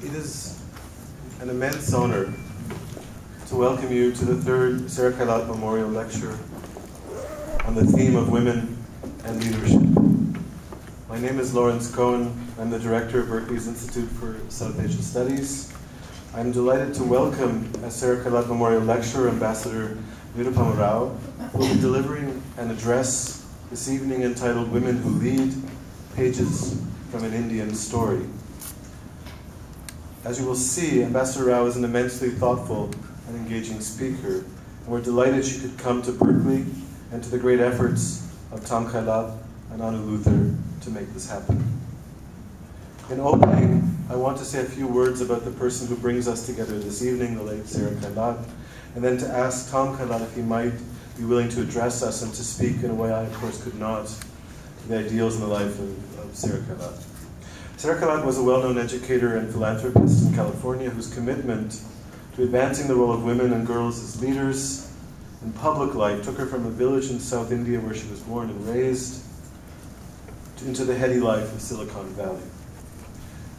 It is an immense honor to welcome you to the third Sarah Kailath Memorial Lecture on the theme of women and leadership. My name is Lawrence Cohen. I'm the director of Berkeley's Institute for South Asian Studies. I'm delighted to welcome as Sarah Kailath Memorial Lecturer Ambassador Nirupam Rao, who will be delivering an address this evening entitled Women Who Lead, Pages from an Indian Story. As you will see, Ambassador Rao is an immensely thoughtful and engaging speaker, and we're delighted she could come to Berkeley and to the great efforts of Tom Kailath and Anu Luthra to make this happen. In opening, I want to say a few words about the person who brings us together this evening, the late Sarah Kailath, and then to ask Tom Kailath if he might be willing to address us and to speak in a way I, of course, could not, to the ideals and the life of Sarah Kailath. Sarah Kailath was a well-known educator and philanthropist in California whose commitment to advancing the role of women and girls as leaders in public life took her from a village in South India where she was born and raised into the heady life of Silicon Valley.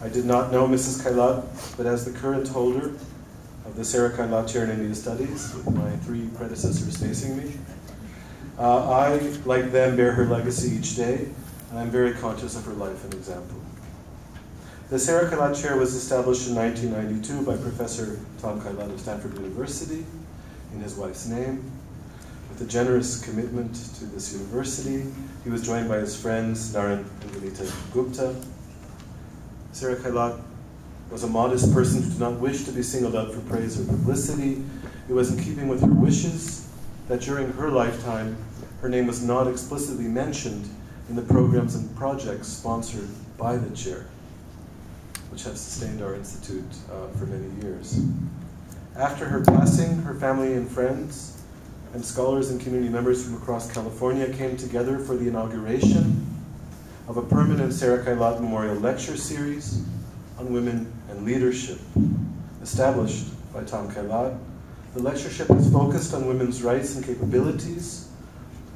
I did not know Mrs. Kailath, but as the current holder of the Sarah Kailath Chair in India Studies, with my three predecessors facing me, I, like them, bear her legacy each day, and I'm very conscious of her life and example. The Sarah Kailath Chair was established in 1992 by Professor Tom Kailath of Stanford University, in his wife's name. With a generous commitment to this university, he was joined by his friends Naren and Anita Gupta. Sarah Kailath was a modest person who did not wish to be singled out for praise or publicity. It was in keeping with her wishes that during her lifetime, her name was not explicitly mentioned in the programs and projects sponsored by the chair, which have sustained our institute for many years. After her passing, her family and friends and scholars and community members from across California came together for the inauguration of a permanent Sarah Kailath Memorial Lecture Series on Women and Leadership, established by Tom Kailath. The lectureship is focused on women's rights and capabilities,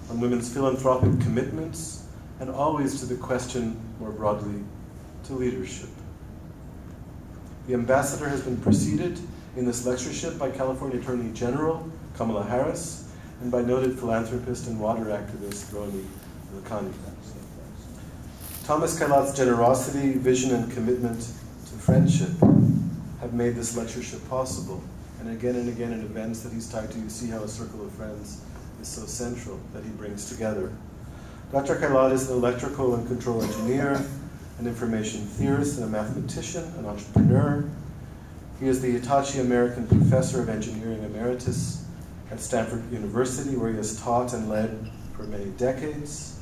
on women's philanthropic commitments, and always to the question, more broadly, to leadership. The ambassador has been preceded in this lectureship by California Attorney General Kamala Harris and by noted philanthropist and water activist Roni Lucani. Thomas Kailath's generosity, vision, and commitment to friendship have made this lectureship possible. And again in events that he's tied to, you see how a circle of friends is so central that he brings together. Dr. Kailath is an electrical and control engineer, an information theorist and a mathematician, an entrepreneur. He is the Hitachi American Professor of Engineering Emeritus at Stanford University, where he has taught and led for many decades.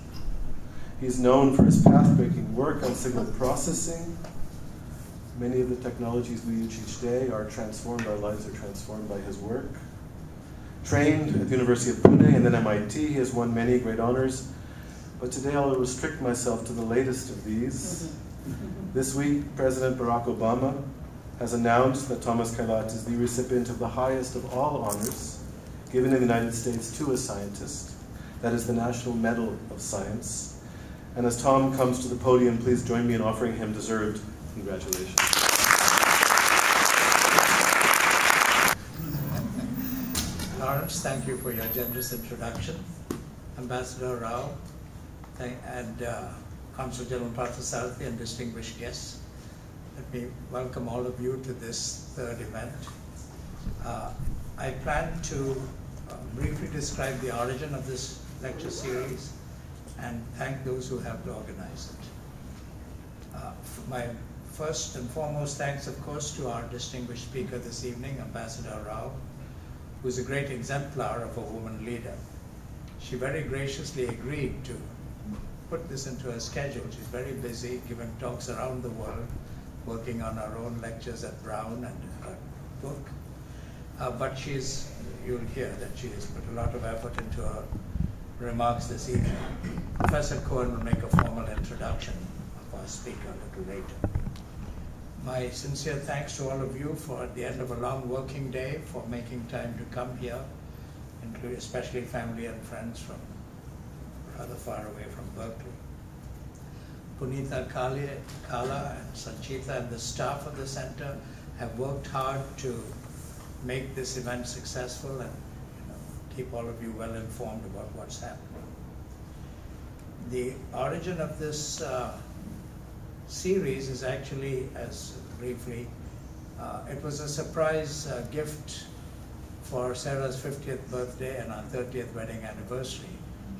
He is known for his path-breaking work on signal processing. Many of the technologies we use each day are transformed, our lives are transformed by his work. Trained at the University of Pune and then MIT, he has won many great honors. But today I'll restrict myself to the latest of these. This week, President Barack Obama has announced that Thomas Kailath is the recipient of the highest of all honors given in the United States to a scientist, that is the National Medal of Science. And as Tom comes to the podium, please join me in offering him deserved congratulations. Lawrence, thank you for your generous introduction. Ambassador Rao, and Consul General Prasarati and distinguished guests. Let me welcome all of you to this third event. I plan to briefly describe the origin of this lecture series and thank those who helped organize it. My first and foremost thanks, of course, to our distinguished speaker this evening, Ambassador Rao, who is a great exemplar of a woman leader. She very graciously agreed to put this into her schedule. She's very busy giving talks around the world, working on her own lectures at Brown and her book. But you'll hear that she has put a lot of effort into her remarks this evening. Professor Cohen will make a formal introduction of our speaker a little later. My sincere thanks to all of you for, at the end of a long working day, for making time to come here, including especially family and friends from rather far away from Berkeley. Punitha Kali, Kala, and Sanchita, and the staff of the center have worked hard to make this event successful and keep all of you well informed about what's happening. The origin of this series is actually, as briefly, it was a surprise gift for Sarah's 50th birthday and our 30th wedding anniversary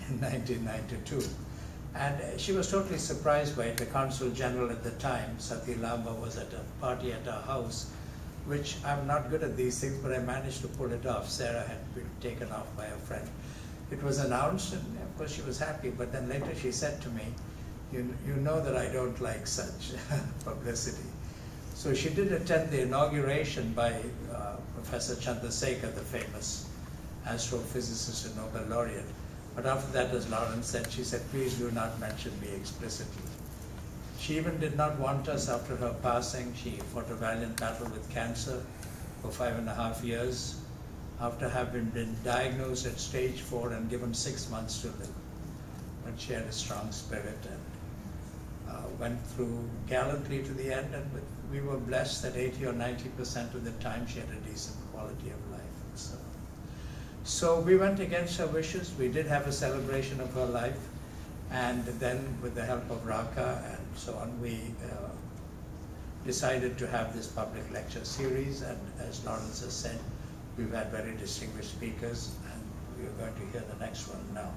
in 1992. And she was totally surprised by it. The Consul General at the time, Sati Lama, was at a party at our house, which I'm not good at these things, but I managed to pull it off. Sarah had been taken off by a friend. It was announced, and of course she was happy, but then later she said to me, you know that I don't like such publicity. So she did attend the inauguration by Professor Chandrasekhar, the famous astrophysicist and Nobel laureate. But after that, as Lawrence said, she said, please do not mention me explicitly. She even did not want us after her passing. She fought a valiant battle with cancer for 5.5 years after having been diagnosed at stage 4 and given 6 months to live. But she had a strong spirit and went through gallantly to the end, and we were blessed that 80 or 90% of the time she had a decent quality of life. And so we went against her wishes. We did have a celebration of her life, and then with the help of Raka and so on, we decided to have this public lecture series, and as Lawrence has said, we've had very distinguished speakers, and we're going to hear the next one now.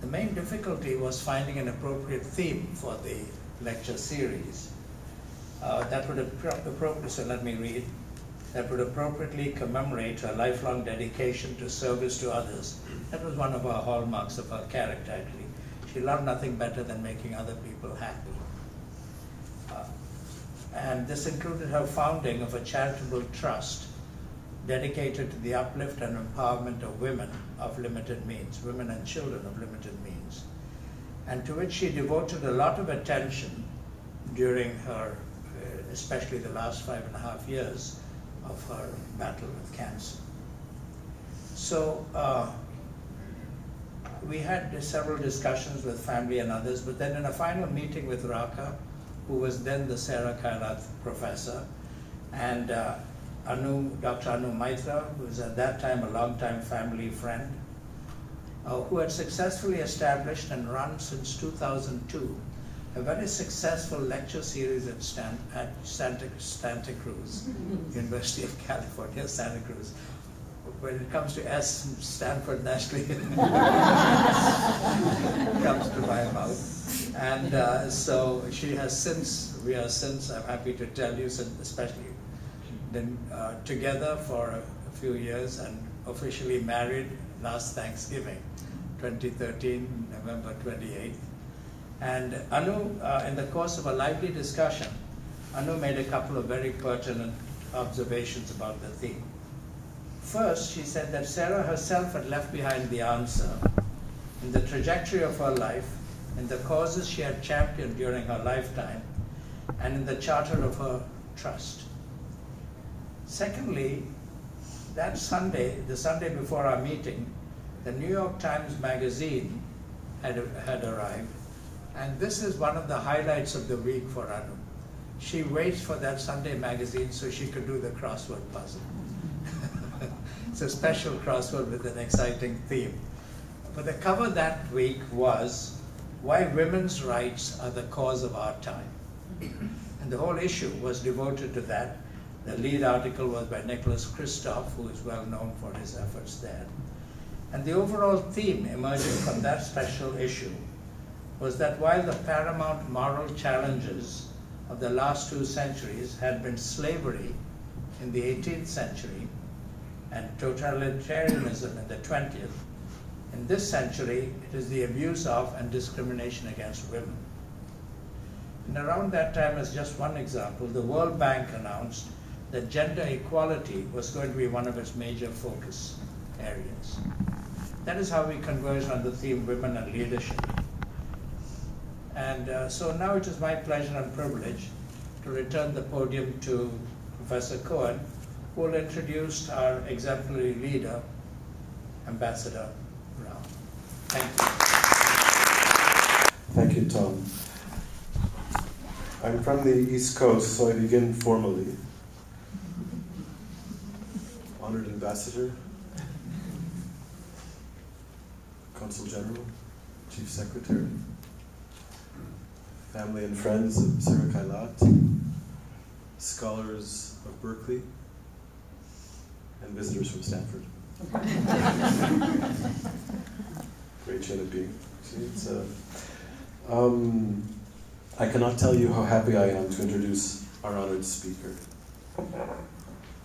The main difficulty was finding an appropriate theme for the lecture series that would appropriately, so let me read, that would appropriately commemorate her lifelong dedication to service to others. That was one of her hallmarks of her character, actually. She loved nothing better than making other people happy. And this included her founding of a charitable trust dedicated to the uplift and empowerment of women of limited means, women and children of limited means, and to which she devoted a lot of attention during her, especially the last 5.5 years of her battle with cancer. So we had several discussions with family and others, but then in a final meeting with Raka, who was then the Sarah Kailath professor, and Dr. Anu Maitra, who was at that time a long-time family friend, who had successfully established and run since 2002 a very successful lecture series at Santa Cruz, University of California, Santa Cruz. When it comes to S, Stanford National University comes to my mouth. And so she has since, I'm happy to tell you, especially been together for a few years and officially married last Thanksgiving, 2013, November 28th. And Anu, in the course of a lively discussion, Anu made a couple of very pertinent observations about the theme. First, she said that Sarah herself had left behind the answer in the trajectory of her life, in the causes she had championed during her lifetime, and in the charter of her trust. Secondly, that Sunday, the Sunday before our meeting, the New York Times Magazine had arrived. And this is one of the highlights of the week for Anu. She waits for that Sunday magazine so she could do the crossword puzzle. It's a special crossword with an exciting theme. But the cover that week was Why Women's Rights Are the Cause of Our Time. And the whole issue was devoted to that. The lead article was by Nicholas Kristof, who is well known for his efforts there. And the overall theme emerging from that special issue was that while the paramount moral challenges of the last 2 centuries had been slavery in the 18th century and totalitarianism in the 20th, in this century it is the abuse of and discrimination against women. And around that time, as just one example, the World Bank announced that gender equality was going to be one of its major focus areas. That is how we converged on the theme women and leadership. And so now it is my pleasure and privilege to return the podium to Professor Cohen, who will introduce our exemplary leader, Ambassador Brown. Thank you. Thank you, Tom. I'm from the East Coast, so I begin formally. Honored Ambassador, Consul General, Chief Secretary, family and friends of Sarah Kailath, scholars of Berkeley, and visitors from Stanford. Great chin of being. See, it's I cannot tell you how happy I am to introduce our honored speaker.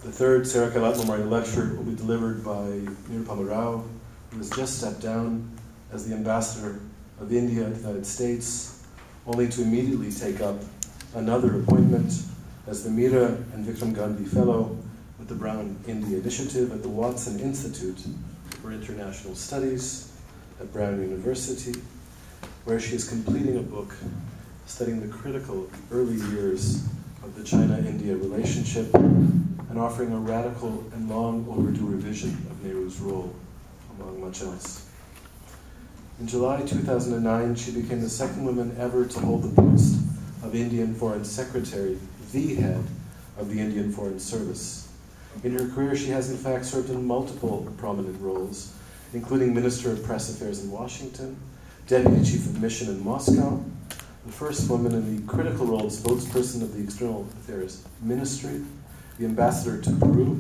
The third Sarah Kailath Memorial Lecture will be delivered by Nirupam Rao, who has just stepped down as the ambassador of India to the United States, only to immediately take up another appointment as the Meera and Vikram Gandhi Fellow with the Brown India Initiative at the Watson Institute for International Studies at Brown University, where she is completing a book studying the critical early years of the China-India relationship and offering a radical and long overdue revision of Nehru's role, among much else. In July 2009, she became the second woman ever to hold the post of Indian Foreign Secretary, the head of the Indian Foreign Service. In her career, she has in fact served in multiple prominent roles, including Minister of Press Affairs in Washington, Deputy Chief of Mission in Moscow, the first woman in the critical role of spokesperson of the External Affairs Ministry, the Ambassador to Peru,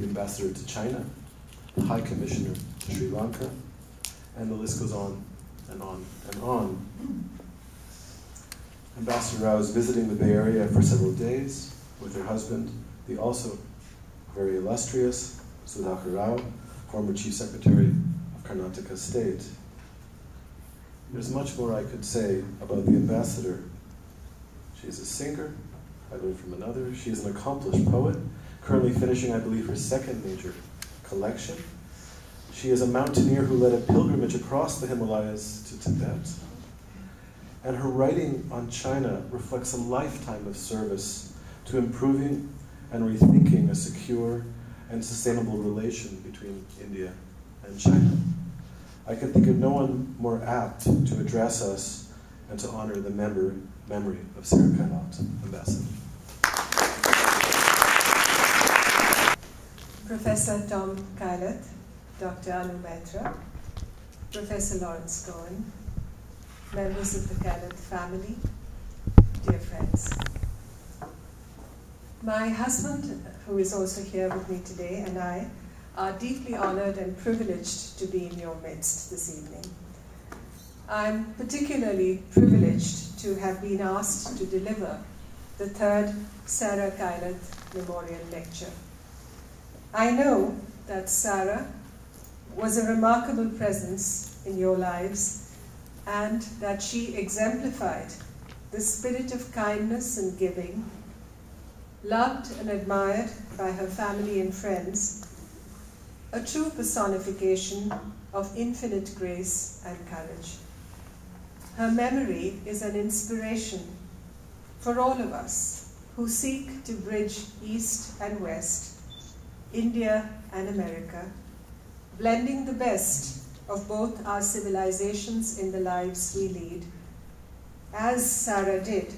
the Ambassador to China, the High Commissioner to Sri Lanka, and the list goes on and on and on. Ambassador Rao is visiting the Bay Area for several days with her husband, the also very illustrious Sudhakar Rao, former Chief Secretary of Karnataka State. There's much more I could say about the ambassador. She is a singer, I learned from another. She is an accomplished poet, currently finishing, I believe, her second major collection. She is a mountaineer who led a pilgrimage across the Himalayas to Tibet. And her writing on China reflects a lifetime of service to improving and rethinking a secure and sustainable relation between India and China. I can think of no one more apt to address us and to honor the memory of Sarah Kailath, Ambassador. Professor Tom Kailath, Dr. Anu Maitra, Professor Lawrence Cohen, members of the Kailath family, dear friends. My husband, who is also here with me today, and I are deeply honored and privileged to be in your midst this evening. I'm particularly privileged to have been asked to deliver the third Sarah Kailath Memorial Lecture. I know that Sarah was a remarkable presence in your lives and that she exemplified the spirit of kindness and giving, loved and admired by her family and friends, a true personification of infinite grace and courage. Her memory is an inspiration for all of us who seek to bridge East and West, India and America, blending the best of both our civilizations in the lives we lead, as Sarah did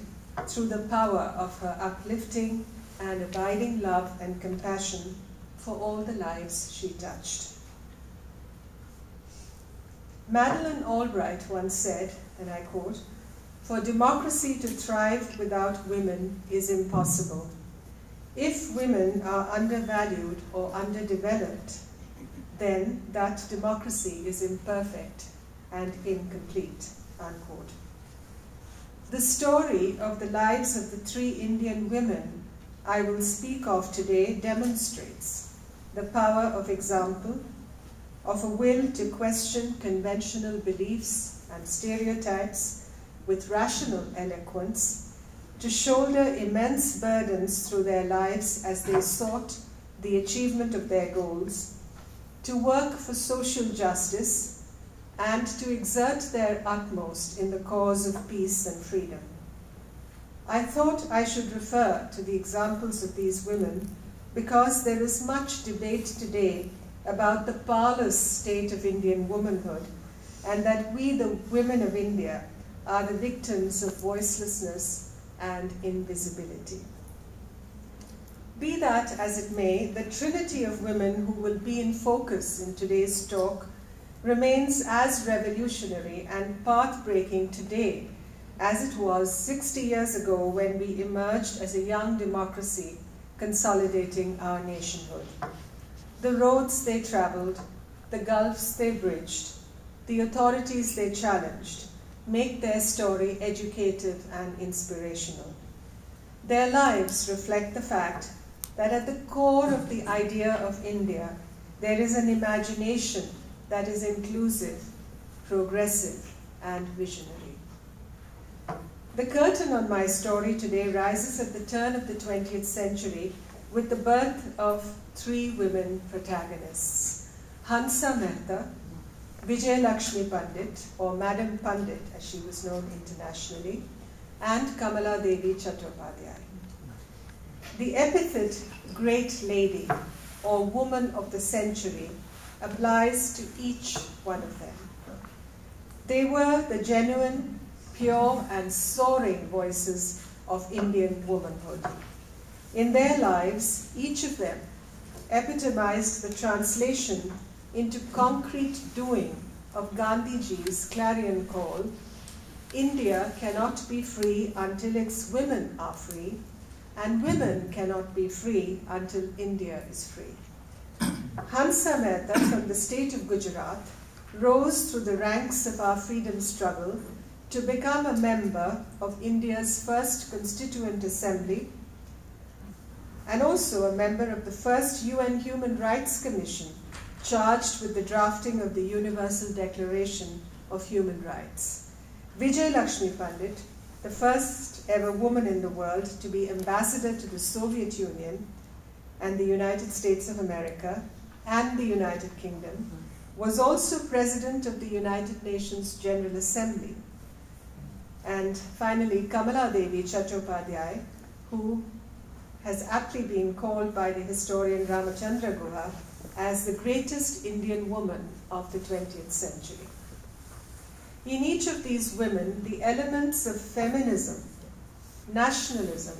through the power of her uplifting and abiding love and compassion for all the lives she touched. Madeleine Albright once said, and I quote, "For democracy to thrive without women is impossible. If women are undervalued or underdeveloped, then that democracy is imperfect and incomplete," unquote. The story of the lives of the three Indian women I will speak of today demonstrates the power of example, of a will to question conventional beliefs and stereotypes with rational eloquence, to shoulder immense burdens through their lives as they sought the achievement of their goals, to work for social justice, and to exert their utmost in the cause of peace and freedom. I thought I should refer to the examples of these women because there is much debate today about the parlous state of Indian womanhood and that we, the women of India, are the victims of voicelessness and invisibility. Be that as it may, the trinity of women who will be in focus in today's talk remains as revolutionary and path-breaking today as it was 60 years ago when we emerged as a young democracy consolidating our nationhood. The roads they traveled, the gulfs they bridged, the authorities they challenged make their story educative and inspirational. Their lives reflect the fact that at the core of the idea of India, there is an imagination that is inclusive, progressive, and visionary. The curtain on my story today rises at the turn of the 20th century with the birth of three women protagonists: Hansa Mehta, Vijay Lakshmi Pandit, or Madam Pandit as she was known internationally, and Kamala Devi Chattopadhyay. The epithet Great Lady, or Woman of the Century, applies to each one of them. They were the genuine, pure and soaring voices of Indian womanhood. In their lives, each of them epitomized the translation into concrete doing of Gandhiji's clarion call, India cannot be free until its women are free, and women cannot be free until India is free. Hansa Mehta, from the state of Gujarat, rose through the ranks of our freedom struggle to become a member of India's first Constituent Assembly and also a member of the first UN Human Rights Commission charged with the drafting of the Universal Declaration of Human Rights. Vijay Lakshmi Pandit, the first ever woman in the world to be ambassador to the Soviet Union and the United States of America and the United Kingdom, was also President of the United Nations General Assembly. And finally, Kamala Devi Chattopadhyay, who has aptly been called by the historian Ramachandra Guha as the greatest Indian woman of the 20th century. In each of these women, the elements of feminism, nationalism,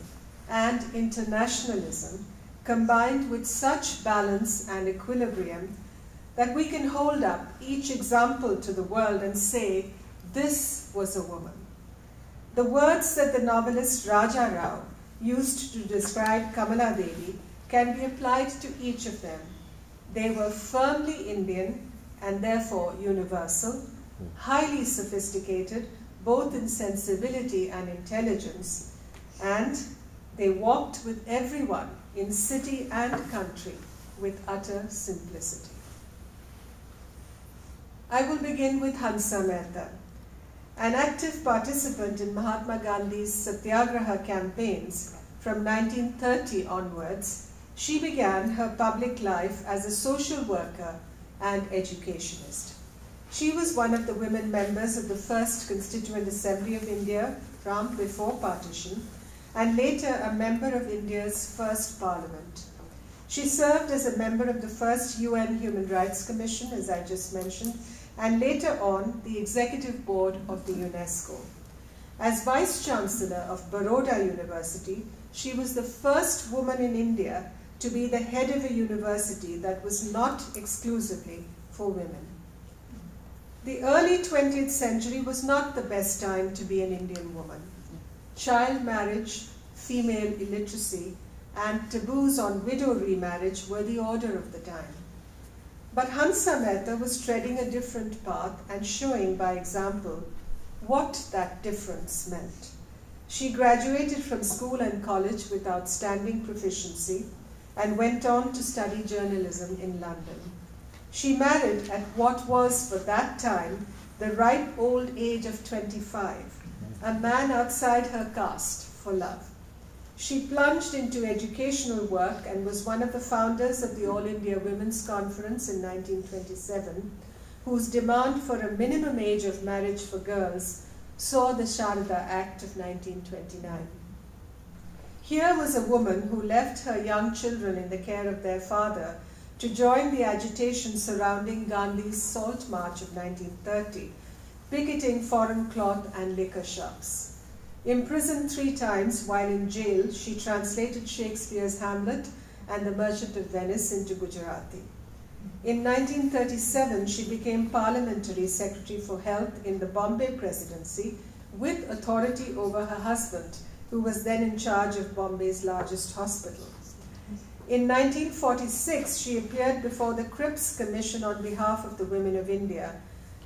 and internationalism combined with such balance and equilibrium that we can hold up each example to the world and say, this was a woman. The words that the novelist Raja Rao used to describe Kamala Devi can be applied to each of them. They were firmly Indian and therefore universal, highly sophisticated, both in sensibility and intelligence, and they walked with everyone in city and country with utter simplicity. I will begin with Hansa Mehta, an active participant in Mahatma Gandhi's Satyagraha campaigns from 1930 onwards. She began her public life as a social worker and educationist. She was one of the women members of the first Constituent Assembly of India from before partition, and later a member of India's first parliament. She served as a member of the first UN Human Rights Commission, as I just mentioned, and later on the executive board of the UNESCO. As Vice-Chancellor of Baroda University, she was the first woman in India to be the head of a university that was not exclusively for women. The early 20th century was not the best time to be an Indian woman. Child marriage, female illiteracy, and taboos on widow remarriage were the order of the time. But Hansa Mehta was treading a different path and showing by example what that difference meant. She graduated from school and college with outstanding proficiency, and went on to study journalism in London. She married at what was, for that time, the ripe old age of 25, a man outside her caste for love. She plunged into educational work and was one of the founders of the All India Women's Conference in 1927, whose demand for a minimum age of marriage for girls saw the Sharada Act of 1929. Here was a woman who left her young children in the care of their father to join the agitation surrounding Gandhi's Salt March of 1930, picketing foreign cloth and liquor shops. Imprisoned 3 times while in jail, she translated Shakespeare's Hamlet and The Merchant of Venice into Gujarati. In 1937, she became Parliamentary Secretary for Health in the Bombay Presidency with authority over her husband, who was then in charge of Bombay's largest hospital. In 1946, she appeared before the Cripps Commission on behalf of the women of India,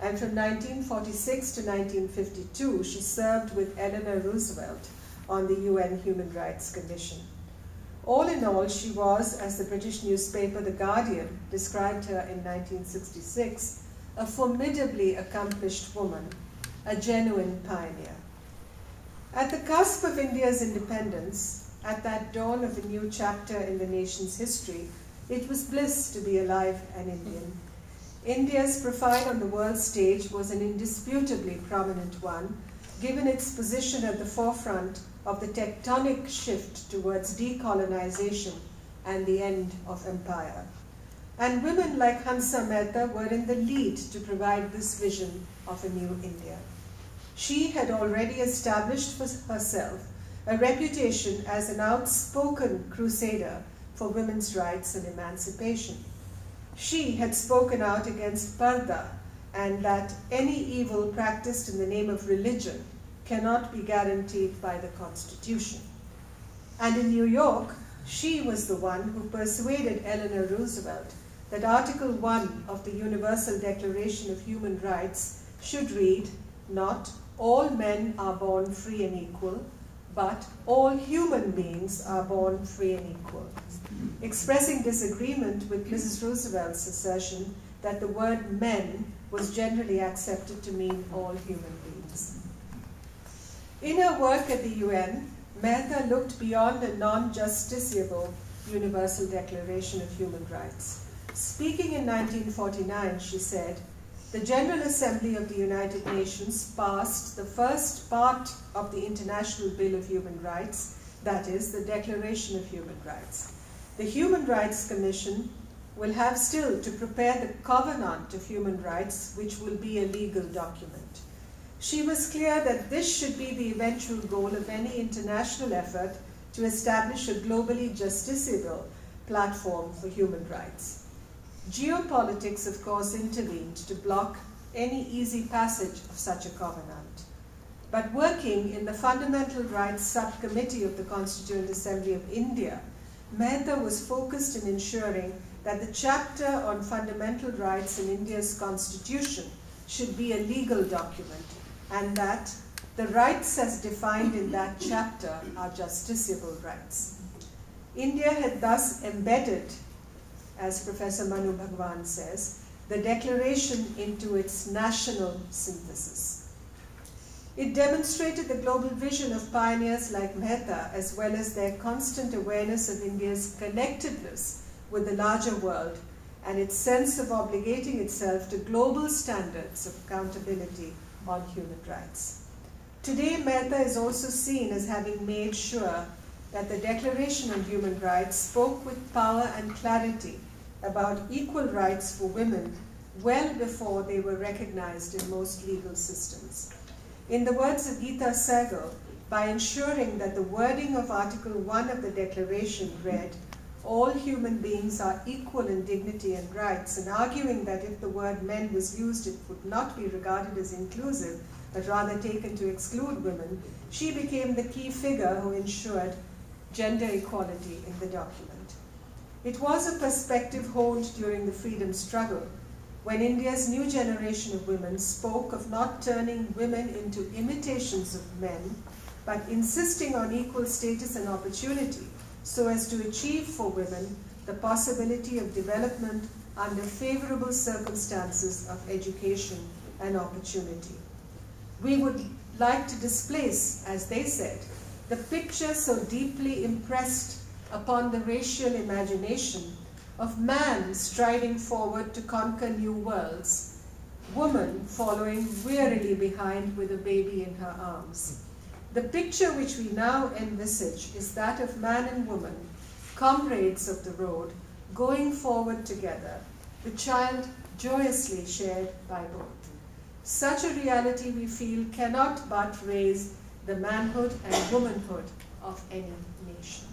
and from 1946 to 1952, she served with Eleanor Roosevelt on the UN Human Rights Commission. All in all, she was, as the British newspaper The Guardian described her in 1966, a formidably accomplished woman, a genuine pioneer. At the cusp of India's independence, at that dawn of a new chapter in the nation's history, it was bliss to be alive and Indian. India's profile on the world stage was an indisputably prominent one, given its position at the forefront of the tectonic shift towards decolonization and the end of empire. And women like Hansa Mehta were in the lead to provide this vision of a new India. She had already established for herself a reputation as an outspoken crusader for women's rights and emancipation. She had spoken out against parda and that any evil practiced in the name of religion cannot be guaranteed by the Constitution. And in New York, she was the one who persuaded Eleanor Roosevelt that Article 1 of the Universal Declaration of Human Rights should read, not all men are born free and equal, but all human beings are born free and equal, expressing disagreement with Mrs. Roosevelt's assertion that the word men was generally accepted to mean all human beings. In her work at the UN, Mehta looked beyond a non-justiciable Universal Declaration of Human Rights. Speaking in 1949, she said, "The General Assembly of the United Nations passed the first part of the International Bill of Human Rights, that is, the Declaration of Human Rights. The Human Rights Commission will have still to prepare the Covenant of Human Rights, which will be a legal document." She was clear that this should be the eventual goal of any international effort to establish a globally justiciable platform for human rights. Geopolitics, of course, intervened to block any easy passage of such a covenant. But working in the Fundamental Rights Subcommittee of the Constituent Assembly of India, Mehta was focused in ensuring that the chapter on fundamental rights in India's constitution should be a legal document, and that the rights as defined in that chapter are justiciable rights. India had thus embedded, as Professor Manu Bhagwan says, the declaration into its national synthesis. It demonstrated the global vision of pioneers like Mehta, as well as their constant awareness of India's connectedness with the larger world and its sense of obligating itself to global standards of accountability on human rights. Today, Mehta is also seen as having made sure that the Declaration on Human Rights spoke with power and clarity about equal rights for women well before they were recognized in most legal systems. In the words of Geeta Sehgal, by ensuring that the wording of Article 1 of the Declaration read, all human beings are equal in dignity and rights, and arguing that if the word men was used, it would not be regarded as inclusive, but rather taken to exclude women, she became the key figure who ensured gender equality in the document. It was a perspective honed during the freedom struggle, when India's new generation of women spoke of not turning women into imitations of men, but insisting on equal status and opportunity, so as to achieve for women the possibility of development under favorable circumstances of education and opportunity. We would like to displace, as they said, the picture so deeply impressed upon the racial imagination of man striding forward to conquer new worlds, woman following wearily behind with a baby in her arms. The picture which we now envisage is that of man and woman, comrades of the road, going forward together, the child joyously shared by both. Such a reality, we feel, cannot but raise the manhood and womanhood of any nation.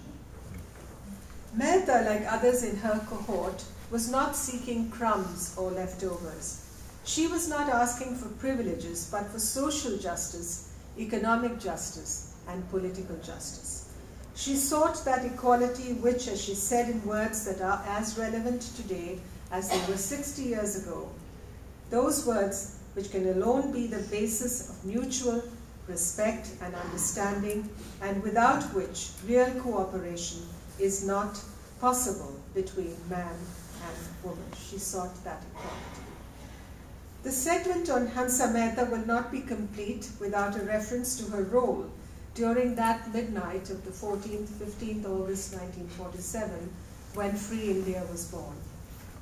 Mehta, like others in her cohort, was not seeking crumbs or leftovers. She was not asking for privileges, but for social justice, economic justice, and political justice. She sought that equality which, as she said in words that are as relevant today as they were 60 years ago, those words which can alone be the basis of mutual respect and understanding, and without which real cooperation is not possible between man and woman. She sought that equality. The segment on Hansa Mehta will not be complete without a reference to her role during that midnight of the 14th, 15th August 1947, when Free India was born.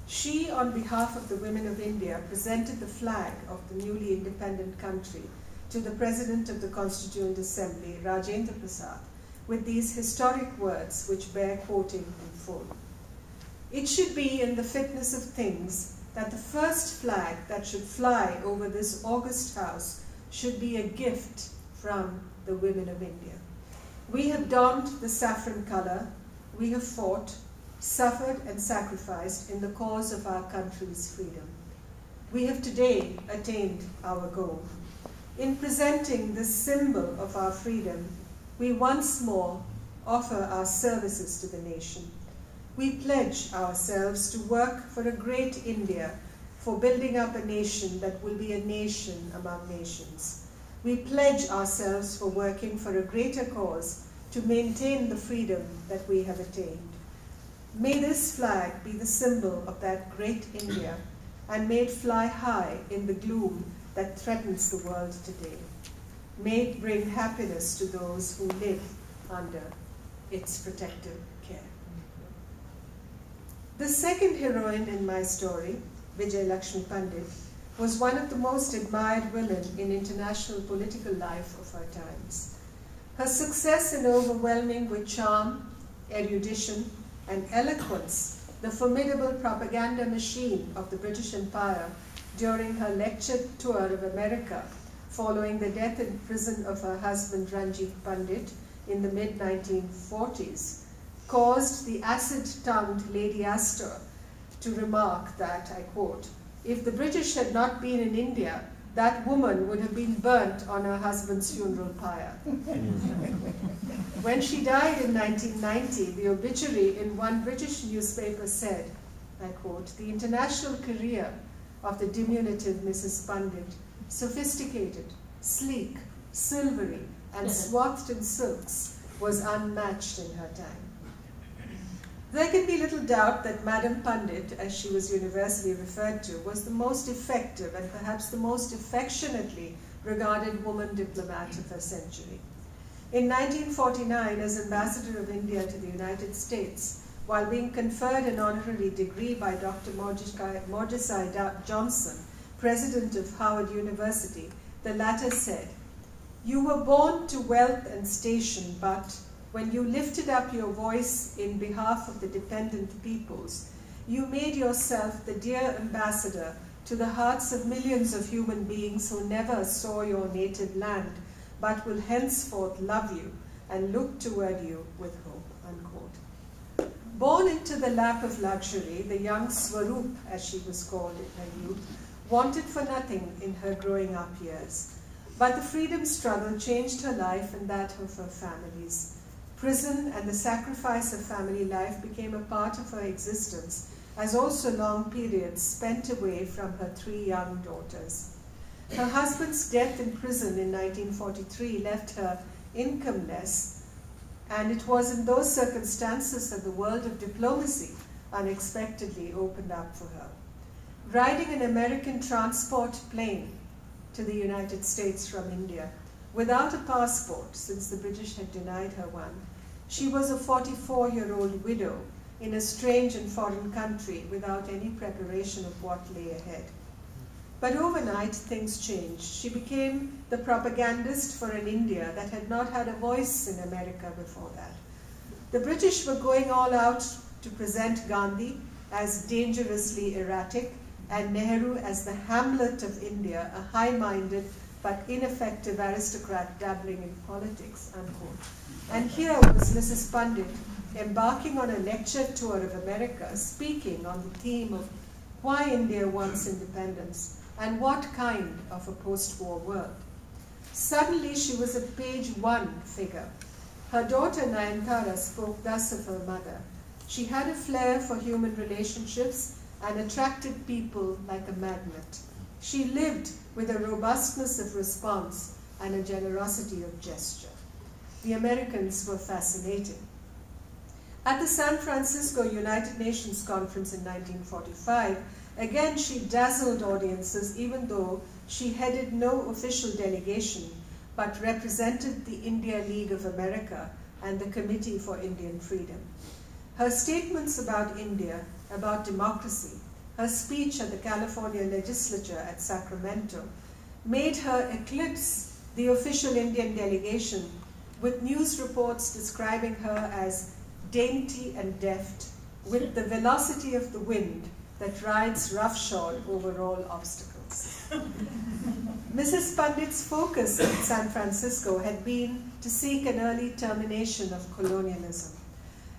She, on behalf of the women of India, presented the flag of the newly independent country to the President of the Constituent Assembly, Rajendra Prasad, with these historic words which bear quoting in full. It should be in the fitness of things that the first flag that should fly over this august house should be a gift from the women of India. We have donned the saffron color. We have fought, suffered and sacrificed in the cause of our country's freedom. We have today attained our goal. In presenting this symbol of our freedom, we once more offer our services to the nation. We pledge ourselves to work for a great India, for building up a nation that will be a nation among nations. We pledge ourselves for working for a greater cause to maintain the freedom that we have attained. May this flag be the symbol of that great India and may it fly high in the gloom that threatens the world today. May it bring happiness to those who live under its protective care. The second heroine in my story, Vijay Lakshmi Pandit, was one of the most admired women in international political life of her times. Her success in overwhelming with charm, erudition, and eloquence the formidable propaganda machine of the British Empire during her lecture tour of America following the death in prison of her husband Ranjit Pandit in the mid-1940s, caused the acid-tongued Lady Astor to remark that, I quote, "If the British had not been in India, that woman would have been burnt on her husband's funeral pyre." When she died in 1990, the obituary in one British newspaper said, I quote, "The international career of the diminutive Mrs. Pandit, sophisticated, sleek, silvery, and swathed in silks, was unmatched in her time." There can be little doubt that Madam Pandit, as she was universally referred to, was the most effective and perhaps the most affectionately regarded woman diplomat of her century. In 1949, as Ambassador of India to the United States, while being conferred an honorary degree by Dr. Mordecai Johnson, President of Howard University, the latter said, "You were born to wealth and station, but when you lifted up your voice in behalf of the dependent peoples, you made yourself the dear ambassador to the hearts of millions of human beings who never saw your native land, but will henceforth love you and look toward you with hope," unquote. Born into the lap of luxury, the young Swaroop, as she was called in her youth, wanted for nothing in her growing up years. But the freedom struggle changed her life and that of her families. Prison and the sacrifice of family life became a part of her existence, as also long periods spent away from her three young daughters. Her husband's death in prison in 1943 left her income-less, and it was in those circumstances that the world of diplomacy unexpectedly opened up for her. Riding an American transport plane to the United States from India, without a passport, since the British had denied her one, she was a 44-year-old widow in a strange and foreign country without any preparation of what lay ahead. But overnight, things changed. She became the propagandist for an India that had not had a voice in America before that. The British were going all out to present Gandhi as dangerously erratic, and Nehru as the Hamlet of India, a high-minded but ineffective aristocrat dabbling in politics, unquote. And here was Mrs. Pandit embarking on a lecture tour of America, speaking on the theme of why India wants independence and what kind of a post-war world. Suddenly she was a page one figure. Her daughter Nayantara spoke thus of her mother. She had a flair for human relationships and attracted people like a magnet. She lived with a robustness of response and a generosity of gesture. The Americans were fascinated. At the San Francisco United Nations Conference in 1945, again she dazzled audiences, even though she headed no official delegation but represented the India League of America and the Committee for Indian Freedom. Her statements about India, about democracy, her speech at the California legislature at Sacramento, made her eclipse the official Indian delegation, with news reports describing her as dainty and deft, with the velocity of the wind that rides roughshod over all obstacles. Mrs. Pandit's focus in San Francisco had been to seek an early termination of colonialism.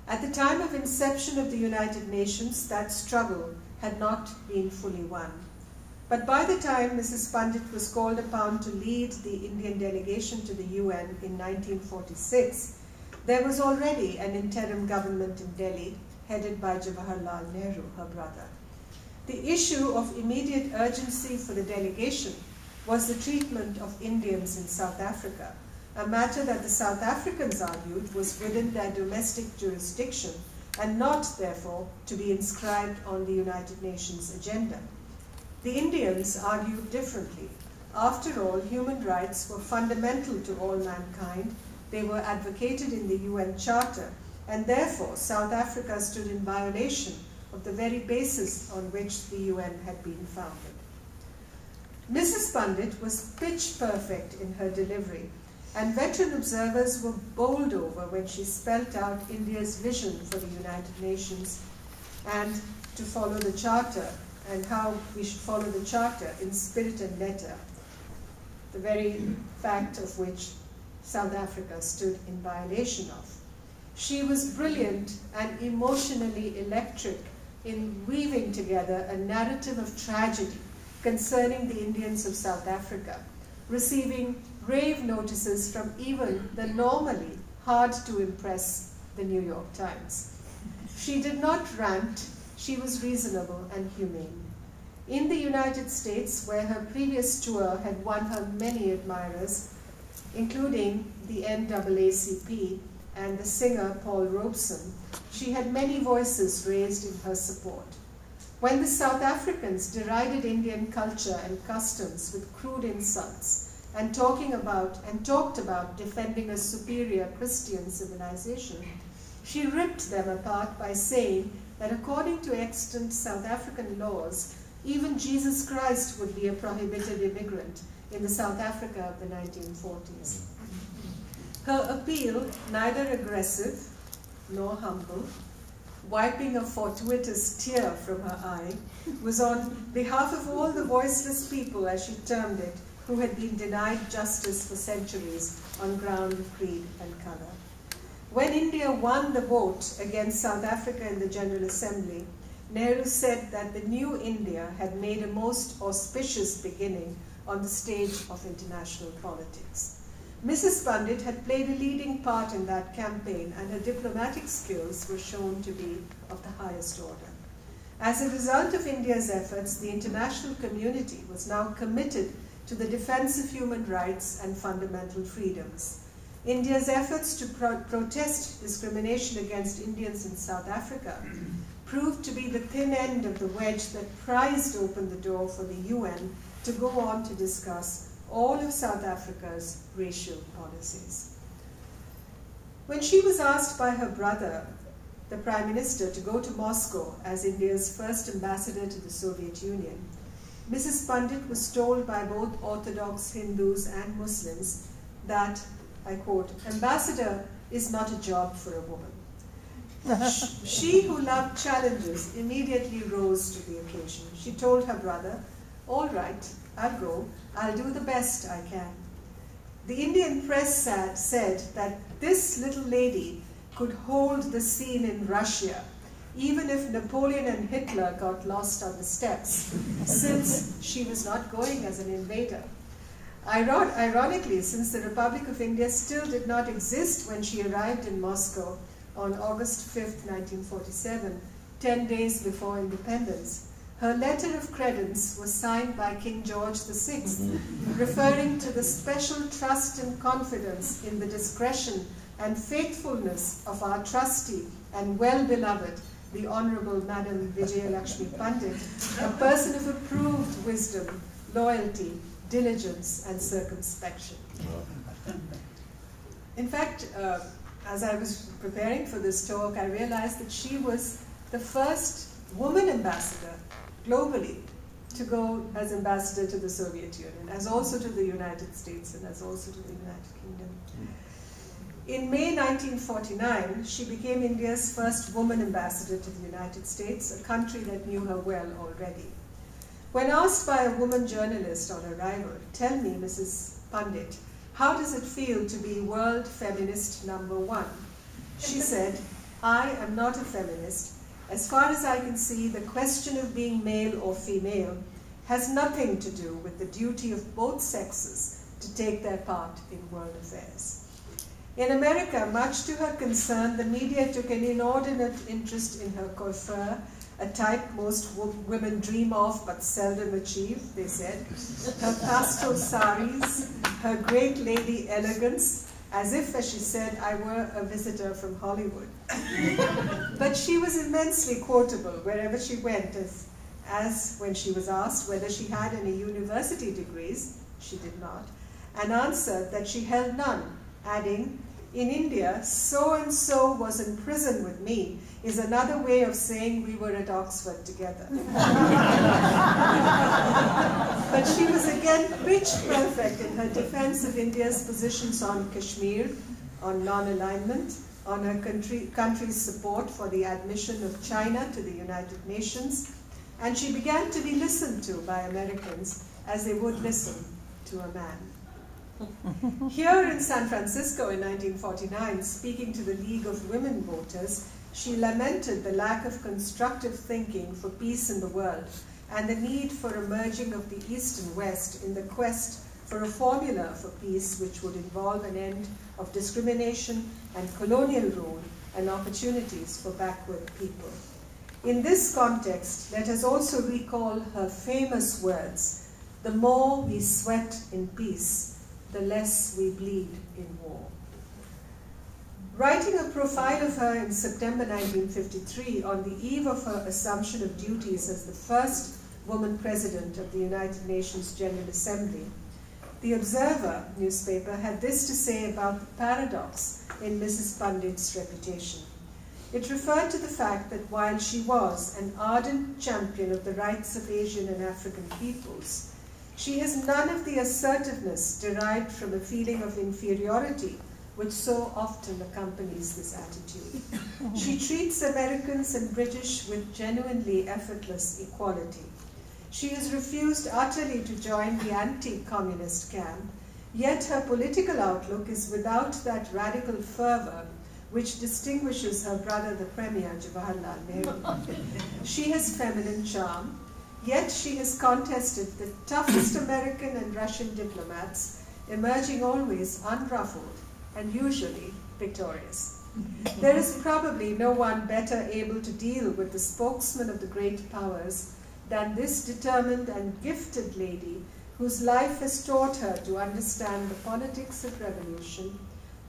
At the time of inception of the United Nations, that struggle had not been fully won. But by the time Mrs. Pandit was called upon to lead the Indian delegation to the UN in 1946, there was already an interim government in Delhi, headed by Jawaharlal Nehru, her brother. The issue of immediate urgency for the delegation was the treatment of Indians in South Africa, a matter that the South Africans argued was within their domestic jurisdiction and not, therefore, to be inscribed on the United Nations agenda. The Indians argued differently. After all, human rights were fundamental to all mankind. They were advocated in the UN Charter, and therefore South Africa stood in violation of the very basis on which the UN had been founded. Mrs. Pandit was pitch perfect in her delivery, and veteran observers were bowled over when she spelt out India's vision for the United Nations and to follow the Charter, and how we should follow the Charter in spirit and letter, the very fact of which South Africa stood in violation of. She was brilliant and emotionally electric in weaving together a narrative of tragedy concerning the Indians of South Africa, receiving grave notices from even the normally hard-to-impress the New York Times. She did not rant, she was reasonable and humane. In the United States, where her previous tour had won her many admirers, including the NAACP and the singer Paul Robeson, she had many voices raised in her support. When the South Africans derided Indian culture and customs with crude insults, and talked about defending a superior Christian civilization, she ripped them apart by saying that according to extant South African laws, even Jesus Christ would be a prohibited immigrant in the South Africa of the 1940s. Her appeal, neither aggressive nor humble, wiping a fortuitous tear from her eye, was on behalf of all the voiceless people, as she termed it, who had been denied justice for centuries on ground of creed and colour. When India won the vote against South Africa in the General Assembly, Nehru said that the new India had made a most auspicious beginning on the stage of international politics. Mrs. Pandit had played a leading part in that campaign, and her diplomatic skills were shown to be of the highest order. As a result of India's efforts, the international community was now committed to the defense of human rights and fundamental freedoms. India's efforts to protest discrimination against Indians in South Africa proved to be the thin end of the wedge that prized open the door for the UN to go on to discuss all of South Africa's racial policies. When she was asked by her brother, the Prime Minister, to go to Moscow as India's first ambassador to the Soviet Union, Mrs. Pandit was told by both Orthodox Hindus and Muslims that, I quote, "Ambassador is not a job for a woman." She who loved challenges immediately rose to the occasion. She told her brother, "All right, I'll go. I'll do the best I can." The Indian press said that this little lady could hold the scene in Russia, even if Napoleon and Hitler got lost on the steps, since she was not going as an invader. Ironically, since the Republic of India still did not exist when she arrived in Moscow on August 5th, 1947, 10 days before independence, her letter of credence was signed by King George VI, referring to the special trust and confidence in the discretion and faithfulness of our trustee and well-beloved, the Honorable Madam Vijay Lakshmi Pandit, a person of approved wisdom, loyalty, diligence, and circumspection. In fact, as I was preparing for this talk, I realized that she was the first woman ambassador globally to go as ambassador to the Soviet Union, as also to the United States, and as also to the United Kingdom. In May 1949, she became India's first woman ambassador to the United States, a country that knew her well already. When asked by a woman journalist on arrival, "Tell me, Mrs. Pandit, how does it feel to be world feminist #1? She said, "I am not a feminist. As far as I can see, the question of being male or female has nothing to do with the duty of both sexes to take their part in world affairs." In America, much to her concern, the media took an inordinate interest in her coiffure, a type most women dream of but seldom achieve, they said, her pastel saris, her great lady elegance, as if, as she said, I were a visitor from Hollywood. But she was immensely quotable wherever she went, as when she was asked whether she had any university degrees, she did not, and answered that she held none, adding, "In India, so-and-so was in prison with me is another way of saying we were at Oxford together." But she was again pitch perfect in her defense of India's positions on Kashmir, on non-alignment, on her country's support for the admission of China to the United Nations, and she began to be listened to by Americans as they would listen to a man. Here in San Francisco in 1949, speaking to the League of Women Voters, she lamented the lack of constructive thinking for peace in the world and the need for a merging of the East and West in the quest for a formula for peace which would involve an end of discrimination and colonial rule and opportunities for backward people. In this context, let us also recall her famous words, "The more we sweat in peace, the less we bleed in war." Writing a profile of her in September 1953 on the eve of her assumption of duties as the first woman president of the United Nations General Assembly, the Observer newspaper had this to say about the paradox in Mrs. Pandit's reputation. It referred to the fact that while she was an ardent champion of the rights of Asian and African peoples, she has none of the assertiveness derived from a feeling of inferiority which so often accompanies this attitude. She treats Americans and British with genuinely effortless equality. She has refused utterly to join the anti-communist camp, yet her political outlook is without that radical fervor which distinguishes her brother, the Premier, Jawaharlal Nehru. She has feminine charm, yet she has contested the toughest American and Russian diplomats, emerging always unruffled and usually victorious. There is probably no one better able to deal with the spokesman of the great powers than this determined and gifted lady whose life has taught her to understand the politics of revolution,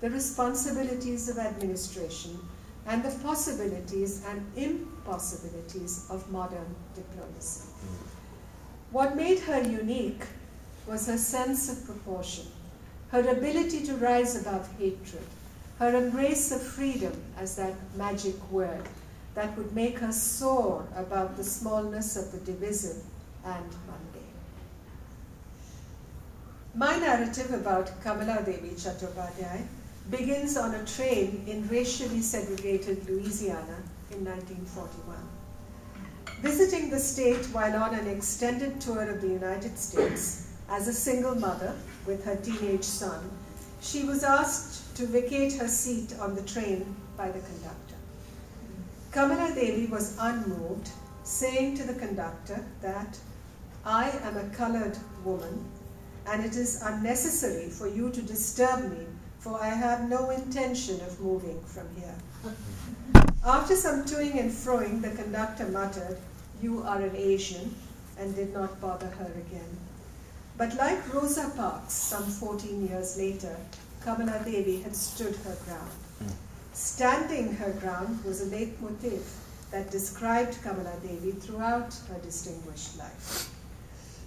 the responsibilities of administration, and the possibilities and impossibilities of modern diplomacy. What made her unique was her sense of proportion, her ability to rise above hatred, her embrace of freedom as that magic word that would make her soar above the smallness of the divisive and mundane. My narrative about Kamala Devi Chattopadhyay begins on a train in racially segregated Louisiana in 1941. Visiting the state while on an extended tour of the United States as a single mother with her teenage son, she was asked to vacate her seat on the train by the conductor. Kamala Devi was unmoved, saying to the conductor that, "I am a colored woman and it is unnecessary for you to disturb me, for I have no intention of moving from here." After some toing and froing, the conductor muttered, "You are an Asian," and did not bother her again. But like Rosa Parks, some 14 years later, Kamala Devi had stood her ground. Standing her ground was a leitmotif that described Kamala Devi throughout her distinguished life.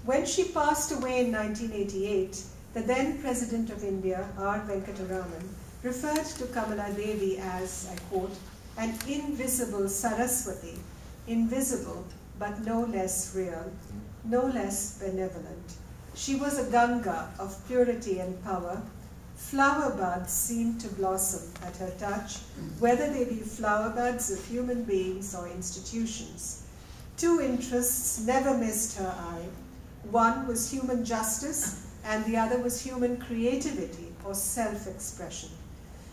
When she passed away in 1988, the then President of India, R. Venkataraman, referred to Kamala Devi as, I quote, "an invisible Saraswati, invisible but no less real, no less benevolent. She was a Ganga of purity and power. Flower buds seemed to blossom at her touch, whether they be flower buds of human beings or institutions. Two interests never missed her eye. One was human justice and the other was human creativity or self-expression.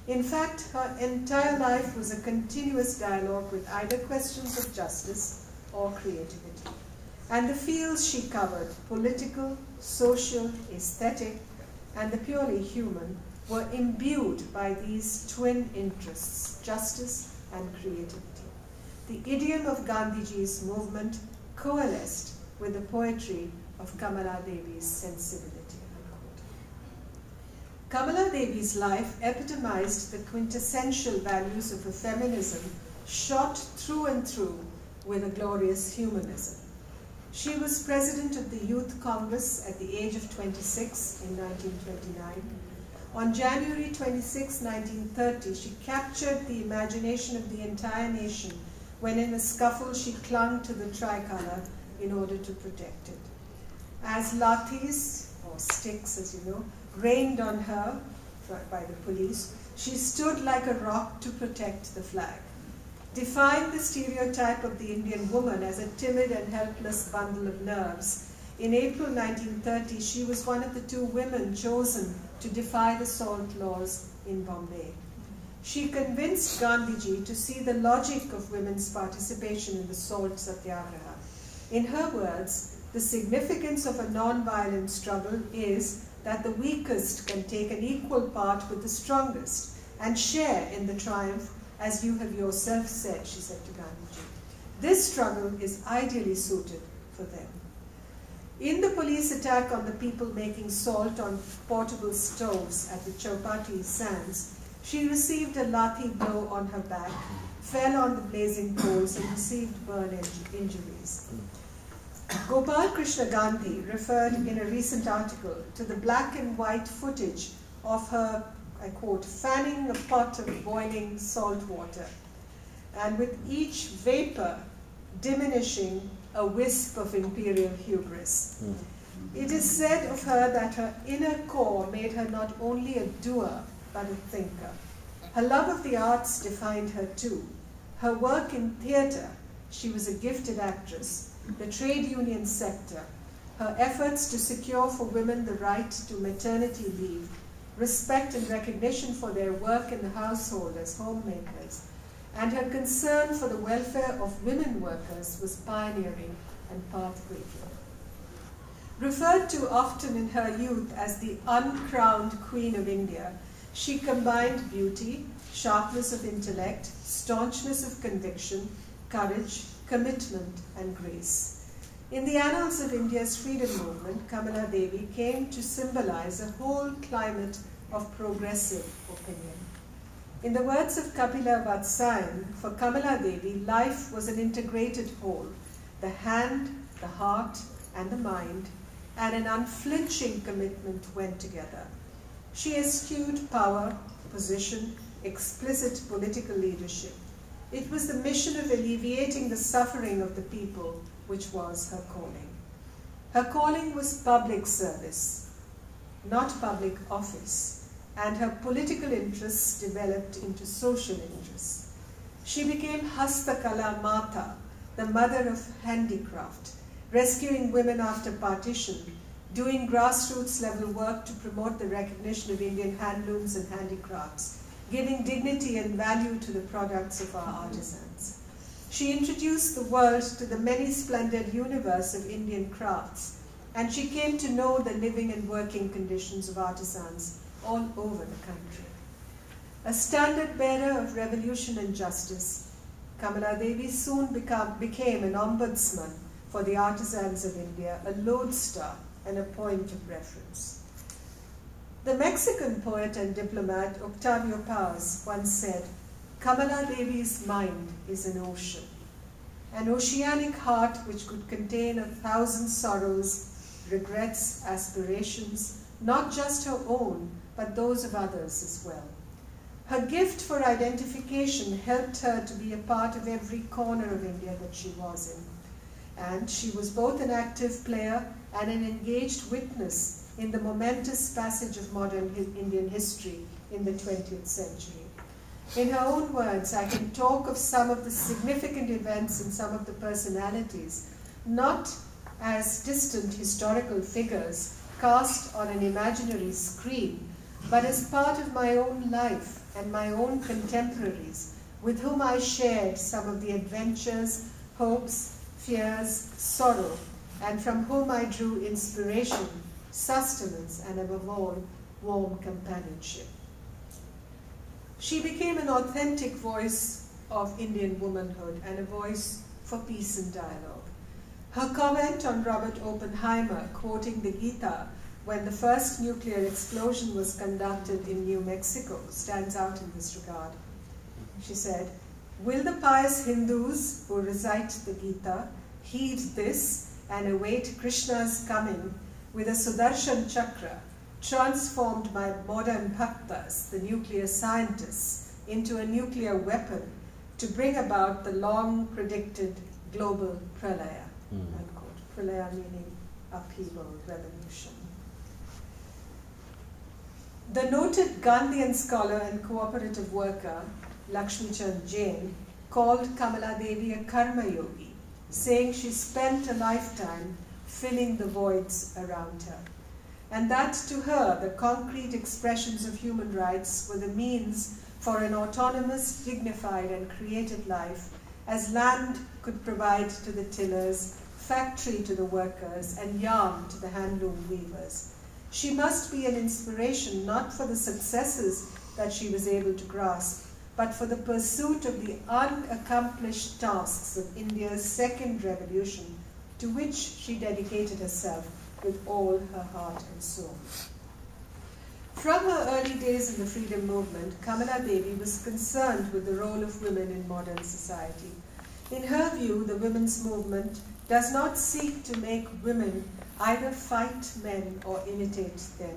In fact, her entire life was a continuous dialogue with either questions of justice or creativity. And the fields she covered, political, social, aesthetic, and the purely human, were imbued by these twin interests, justice and creativity. The idiom of Gandhiji's movement coalesced with the poetry of Kamala Devi's sensibility." Kamala Devi's life epitomized the quintessential values of a feminism shot through and through with a glorious humanism. She was president of the Youth Congress at the age of 26 in 1929. On January 26, 1930, she captured the imagination of the entire nation when in a scuffle she clung to the tricolor in order to protect it. As lathis, or sticks as you know, rained on her by the police, she stood like a rock to protect the flag. Defined the stereotype of the Indian woman as a timid and helpless bundle of nerves. In April 1930, she was one of the two women chosen to defy the salt laws in Bombay. She convinced Gandhiji to see the logic of women's participation in the salt satyagraha. In her words, "The significance of a non-violent struggle is that the weakest can take an equal part with the strongest and share in the triumph, as you have yourself said," she said to Gandhiji. "This struggle is ideally suited for them." In the police attack on the people making salt on portable stoves at the Chowpatty Sands, she received a lathi blow on her back, fell on the blazing coals and received burn injuries. Gopal Krishna Gandhi referred in a recent article to the black and white footage of her, I quote, "fanning a pot of boiling salt water, and with each vapor diminishing a wisp of imperial hubris." It is said of her that her inner core made her not only a doer but a thinker. Her love of the arts defined her too. Her work in theatre, she was a gifted actress, the trade union sector, her efforts to secure for women the right to maternity leave, respect and recognition for their work in the household as homemakers, and her concern for the welfare of women workers was pioneering and path-breaking. Referred to often in her youth as the uncrowned Queen of India, she combined beauty, sharpness of intellect, staunchness of conviction, courage, commitment and grace. In the annals of India's freedom movement, Kamala Devi came to symbolize a whole climate of progressive opinion. In the words of Kapila Vatsayan, for Kamala Devi, life was an integrated whole, the hand, the heart, and the mind, and an unflinching commitment went together. She eschewed power, position, explicit political leadership. It was the mission of alleviating the suffering of the people, which was her calling. Her calling was public service, not public office, and her political interests developed into social interests. She became Hastakala Mata, the mother of handicraft, rescuing women after partition, doing grassroots level work to promote the recognition of Indian handlooms and handicrafts, giving dignity and value to the products of our artisans. She introduced the world to the many splendid universe of Indian crafts, and she came to know the living and working conditions of artisans all over the country. A standard bearer of revolution and justice, Kamala Devi soon became an ombudsman for the artisans of India, a lodestar and a point of reference. The Mexican poet and diplomat Octavio Paz once said, "Kamala Devi's mind is an oceanic heart which could contain 1,000 sorrows, regrets, aspirations, not just her own, but those of others as well." Her gift for identification helped her to be a part of every corner of India that she was in. And she was both an active player and an engaged witness in the momentous passage of modern Indian history in the 20th century. In her own words, "I can talk of some of the significant events and some of the personalities, not as distant historical figures cast on an imaginary screen, but as part of my own life and my own contemporaries, with whom I shared some of the adventures, hopes, fears, sorrow, and from whom I drew inspiration, sustenance, and above all, warm companionship." She became an authentic voice of Indian womanhood and a voice for peace and dialogue. Her comment on Robert Oppenheimer, quoting the Gita, when the first nuclear explosion was conducted in New Mexico, stands out in this regard. She said, "Will the pious Hindus who recite the Gita heed this and await Krishna's coming with a Sudarshan Chakra, transformed by modern bhaktas, the nuclear scientists, into a nuclear weapon to bring about the long-predicted global pralaya," unquote. Pralaya meaning upheaval, revolution. The noted Gandhian scholar and cooperative worker, Lakshmichand Jain, called Kamala Devi a karma yogi, saying she spent a lifetime filling the voids around her. And that to her, the concrete expressions of human rights were the means for an autonomous, dignified, and creative life, as land could provide to the tillers, factory to the workers, and yarn to the handloom weavers. She must be an inspiration not for the successes that she was able to grasp, but for the pursuit of the unaccomplished tasks of India's second revolution, to which she dedicated herself with all her heart and soul. From her early days in the freedom movement, Kamala Devi was concerned with the role of women in modern society. In her view, the women's movement does not seek to make women either fight men or imitate them.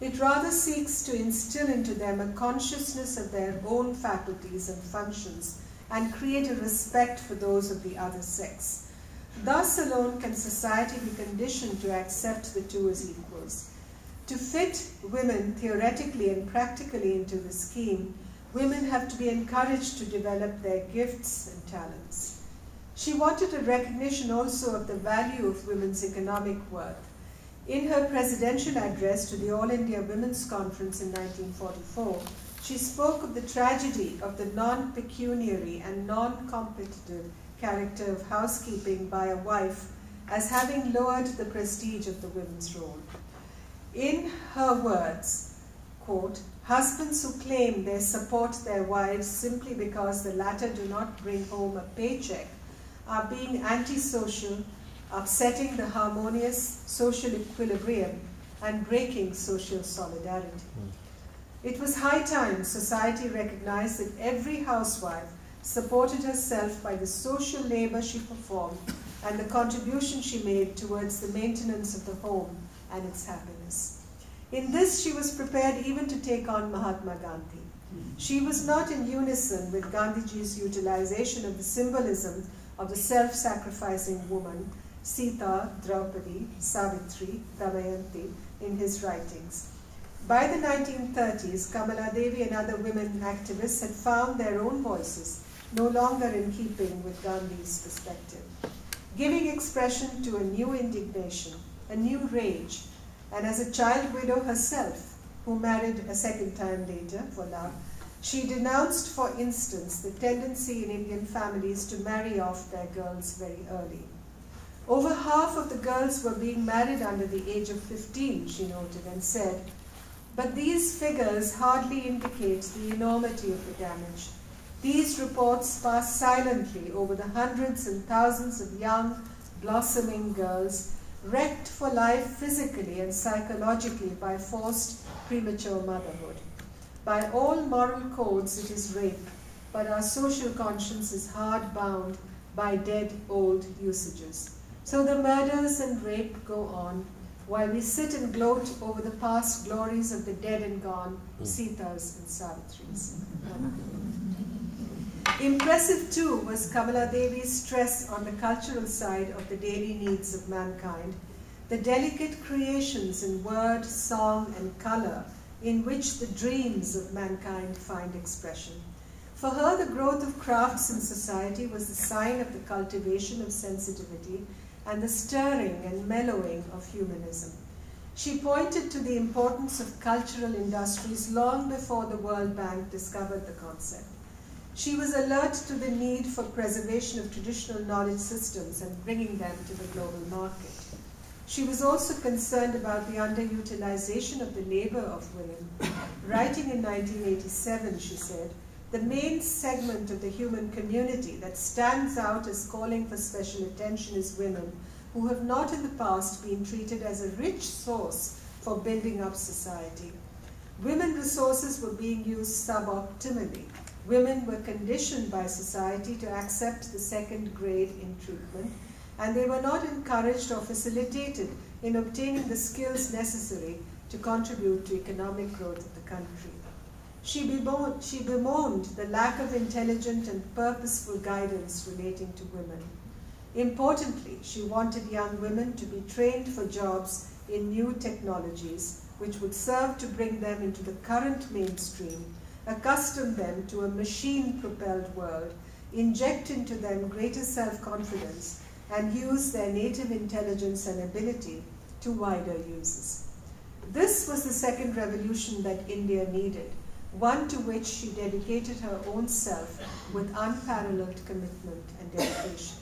It rather seeks to instill into them a consciousness of their own faculties and functions and create a respect for those of the other sex. Thus alone can society be conditioned to accept the two as equals. To fit women theoretically and practically into the scheme, women have to be encouraged to develop their gifts and talents. She wanted a recognition also of the value of women's economic worth. In her presidential address to the All India Women's Conference in 1944, she spoke of the tragedy of the non-pecuniary and non-competitive character of housekeeping by a wife as having lowered the prestige of the women's role. In her words, quote, "Husbands who claim they support their wives simply because the latter do not bring home a paycheck are being antisocial, upsetting the harmonious social equilibrium, and breaking social solidarity." It was high time society recognized that every housewife supported herself by the social labor she performed and the contribution she made towards the maintenance of the home and its happiness. In this, she was prepared even to take on Mahatma Gandhi. She was not in unison with Gandhiji's utilization of the symbolism of the self-sacrificing woman, Sita, Draupadi, Savitri, Damayanti, in his writings. By the 1930s, Kamala Devi and other women activists had found their own voices, no longer in keeping with Gandhi's perspective, giving expression to a new indignation, a new rage, and as a child widow herself, who married a second time later for love, she denounced, for instance, the tendency in Indian families to marry off their girls very early. Over half of the girls were being married under the age of 15, she noted, and said, but these figures hardly indicate the enormity of the damage. These reports pass silently over the hundreds and thousands of young, blossoming girls wrecked for life physically and psychologically by forced premature motherhood. By all moral codes, it is rape, but our social conscience is hard bound by dead old usages. So the murders and rape go on, while we sit and gloat over the past glories of the dead and gone, Sitas and Savitris. Impressive, too, was Kamala Devi's stress on the cultural side of the daily needs of mankind, the delicate creations in word, song, and color in which the dreams of mankind find expression. For her, the growth of crafts in society was the sign of the cultivation of sensitivity and the stirring and mellowing of humanism. She pointed to the importance of cultural industries long before the World Bank discovered the concept. She was alert to the need for preservation of traditional knowledge systems and bringing them to the global market. She was also concerned about the underutilization of the labor of women. Writing in 1987, she said, the main segment of the human community that stands out as calling for special attention is women who have not in the past been treated as a rich source for building up society. Women resources were being used suboptimally. Women were conditioned by society to accept the second grade in treatment, and they were not encouraged or facilitated in obtaining the skills necessary to contribute to economic growth of the country. She bemoaned the lack of intelligent and purposeful guidance relating to women. Importantly, she wanted young women to be trained for jobs in new technologies, which would serve to bring them into the current mainstream, accustom them to a machine-propelled world, inject into them greater self-confidence, and use their native intelligence and ability to wider uses. This was the second revolution that India needed, one to which she dedicated her own self with unparalleled commitment and dedication.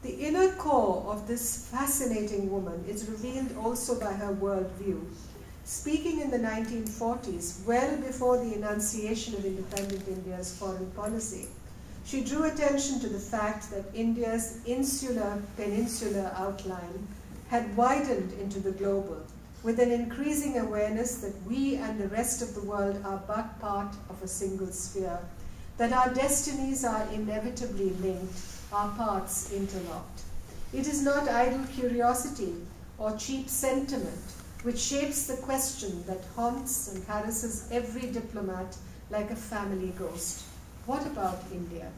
The inner core of this fascinating woman is revealed also by her worldview. Speaking in the 1940s, well before the enunciation of independent India's foreign policy, she drew attention to the fact that India's insular-peninsular outline had widened into the global, with an increasing awareness that we and the rest of the world are but part of a single sphere, that our destinies are inevitably linked, our paths interlocked. It is not idle curiosity or cheap sentiment which shapes the question that haunts and harasses every diplomat like a family ghost. What about India?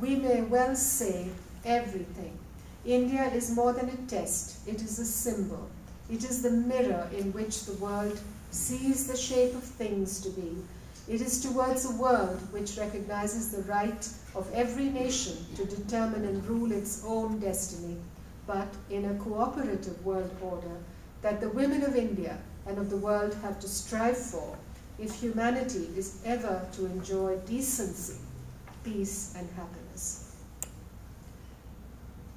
We may well say everything. India is more than a test. It is a symbol. It is the mirror in which the world sees the shape of things to be. It is towards a world which recognizes the right of every nation to determine and rule its own destiny, but in a cooperative world order that the women of India and of the world have to strive for if humanity is ever to enjoy decency, peace, and happiness.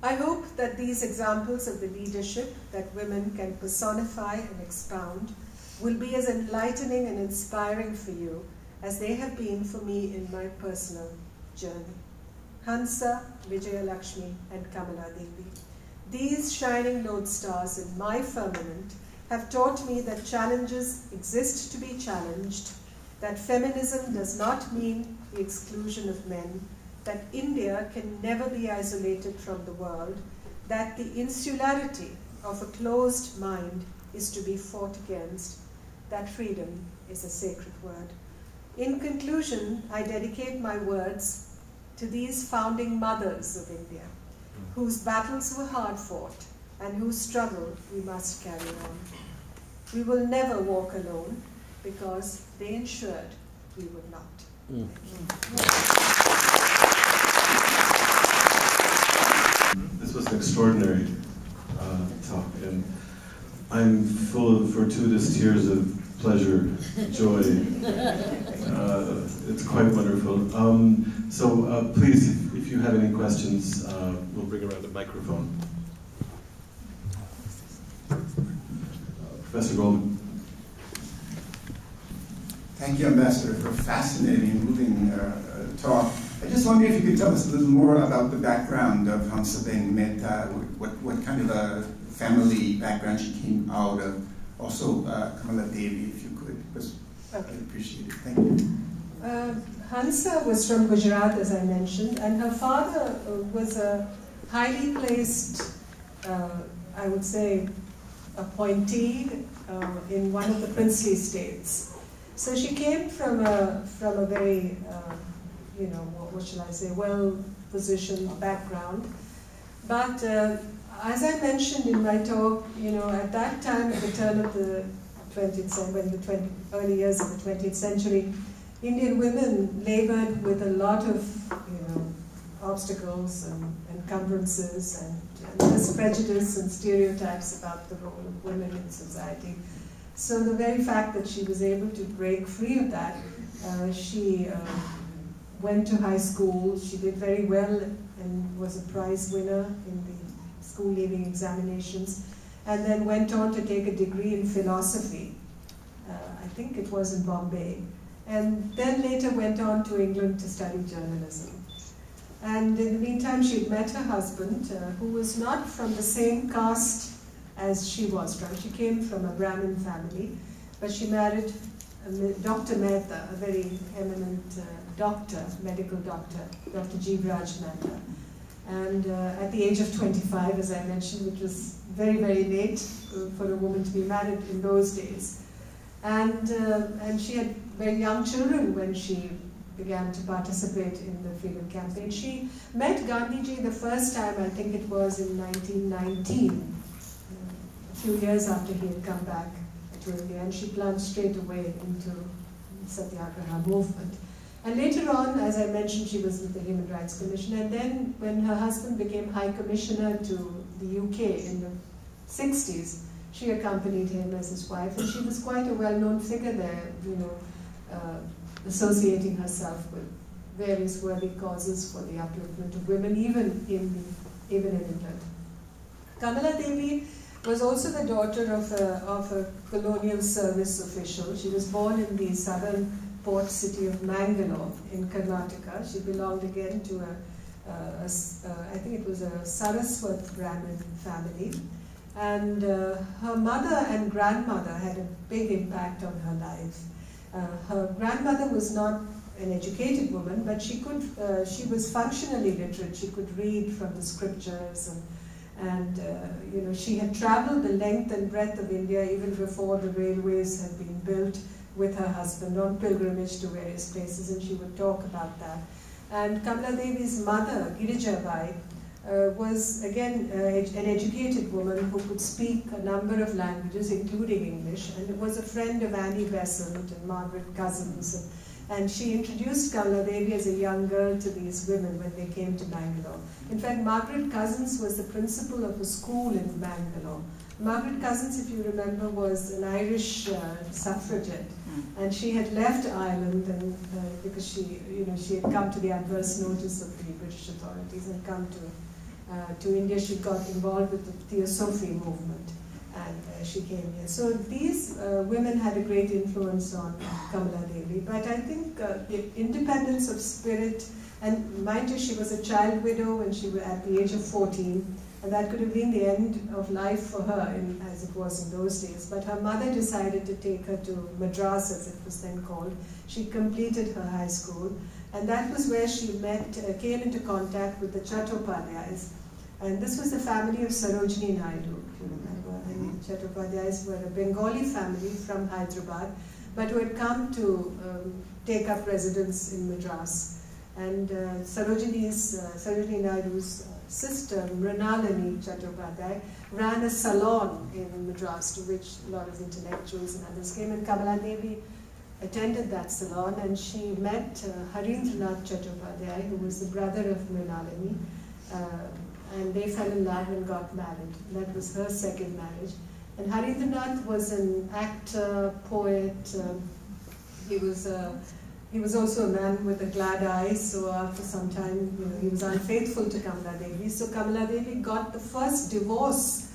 I hope that these examples of the leadership that women can personify and expound will be as enlightening and inspiring for you as they have been for me in my personal journey. Hansa, Vijay Lakshmi, and Kamala Devi. These shining lodestars in my firmament have taught me that challenges exist to be challenged, that feminism does not mean the exclusion of men, that India can never be isolated from the world, that the insularity of a closed mind is to be fought against, that freedom is a sacred word. In conclusion, I dedicate my words to these founding mothers of India, whose battles were hard fought and whose struggle we must carry on. We will never walk alone, because they ensured we would not. Mm. Mm. This was an extraordinary talk, and I'm full of fortuitous tears of pleasure, joy. It's quite wonderful. So please, if you have any questions, we'll bring around a microphone. Professor Goldman. Thank you, Ambassador, for a fascinating, moving talk. I just wonder if you could tell us a little more about the background of Hansa Mehta, what kind of a family background she came out of. Also, Kamala Devi, if you could, because okay. I'd appreciate it. Thank you. Hansa was from Gujarat, as I mentioned, and her father was a highly placed, I would say, appointee in one of the princely states. So she came from a very, you know, what shall I say, well-positioned background. But as I mentioned in my talk, you know, at that time, at the turn of the 20th century, early years of the 20th century, Indian women labored with a lot of, you know, obstacles and encumbrances and this prejudice and stereotypes about the role of women in society. So the very fact that she was able to break free of that, she went to high school, she did very well and was a prize winner in the school leaving examinations, and then went on to take a degree in philosophy. I think it was in Bombay. And then later went on to England to study journalism. And in the meantime, she had met her husband, who was not from the same caste as she was from. She came from a Brahmin family, but she married Dr. Mehta, a very eminent doctor, medical doctor, Dr. G. Raj Mehta. And at the age of 25, as I mentioned, which was very, very late for a woman to be married in those days. And she had very young children when she began to participate in the freedom campaign. She met Gandhiji the first time, I think it was in 1919. Few years after he had come back to India, and she plunged straight away into Satyagraha movement. And later on, as I mentioned, she was with the Human Rights Commission, and then when her husband became High Commissioner to the UK in the 60s, she accompanied him as his wife, and she was quite a well-known figure there, you know, associating herself with various worthy causes for the upliftment of women, even in England. Kamala Devi was also the daughter of a colonial service official. She was born in the southern port city of Mangalore in Karnataka. She belonged again to I think it was a Saraswat Brahmin family. And her mother and grandmother had a big impact on her life. Her grandmother was not an educated woman, but she was functionally literate. She could read from the scriptures, and you know, she had traveled the length and breadth of India even before the railways had been built with her husband on pilgrimage to various places, and she would talk about that. And Kamala Devi's mother, Girijabai, was again an educated woman who could speak a number of languages, including English, and was a friend of Annie Besant and Margaret Cousins. And she introduced Kamala Devi as a young girl to these women when they came to Bangalore. In fact, Margaret Cousins was the principal of a school in Bangalore. Margaret Cousins, if you remember, was an Irish suffragette, and she had left Ireland and, because she had come to the adverse notice of the British authorities and come to India. She got involved with the Theosophy movement, and she came here. So these women had a great influence on Kamala Devi. But I think the independence of spirit, and mind you, she was a child widow when she was at the age of 14, and that could have been the end of life for her, as it was in those days. But her mother decided to take her to Madras, as it was then called. She completed her high school, and that was where she came into contact with the Chattopadhyays. And this was the family of Sarojini Naidu, if you remember. And the Chattopadhyays were a Bengali family from Hyderabad, but who had come to take up residence in Madras. And Sarojini Naidu's sister, Mrinalani Chattopadhyay, ran a salon in Madras to which a lot of intellectuals and others came, and Kamala Devi attended that salon, and she met Harindranath Chattopadhyay, who was the brother of Mrinalani, and they fell in love and got married. That was her second marriage. And Harindranath was an actor, poet. He was also a man with a glad eye, so after some time, you know, he was unfaithful to Kamala Devi. So Kamala Devi got the first divorce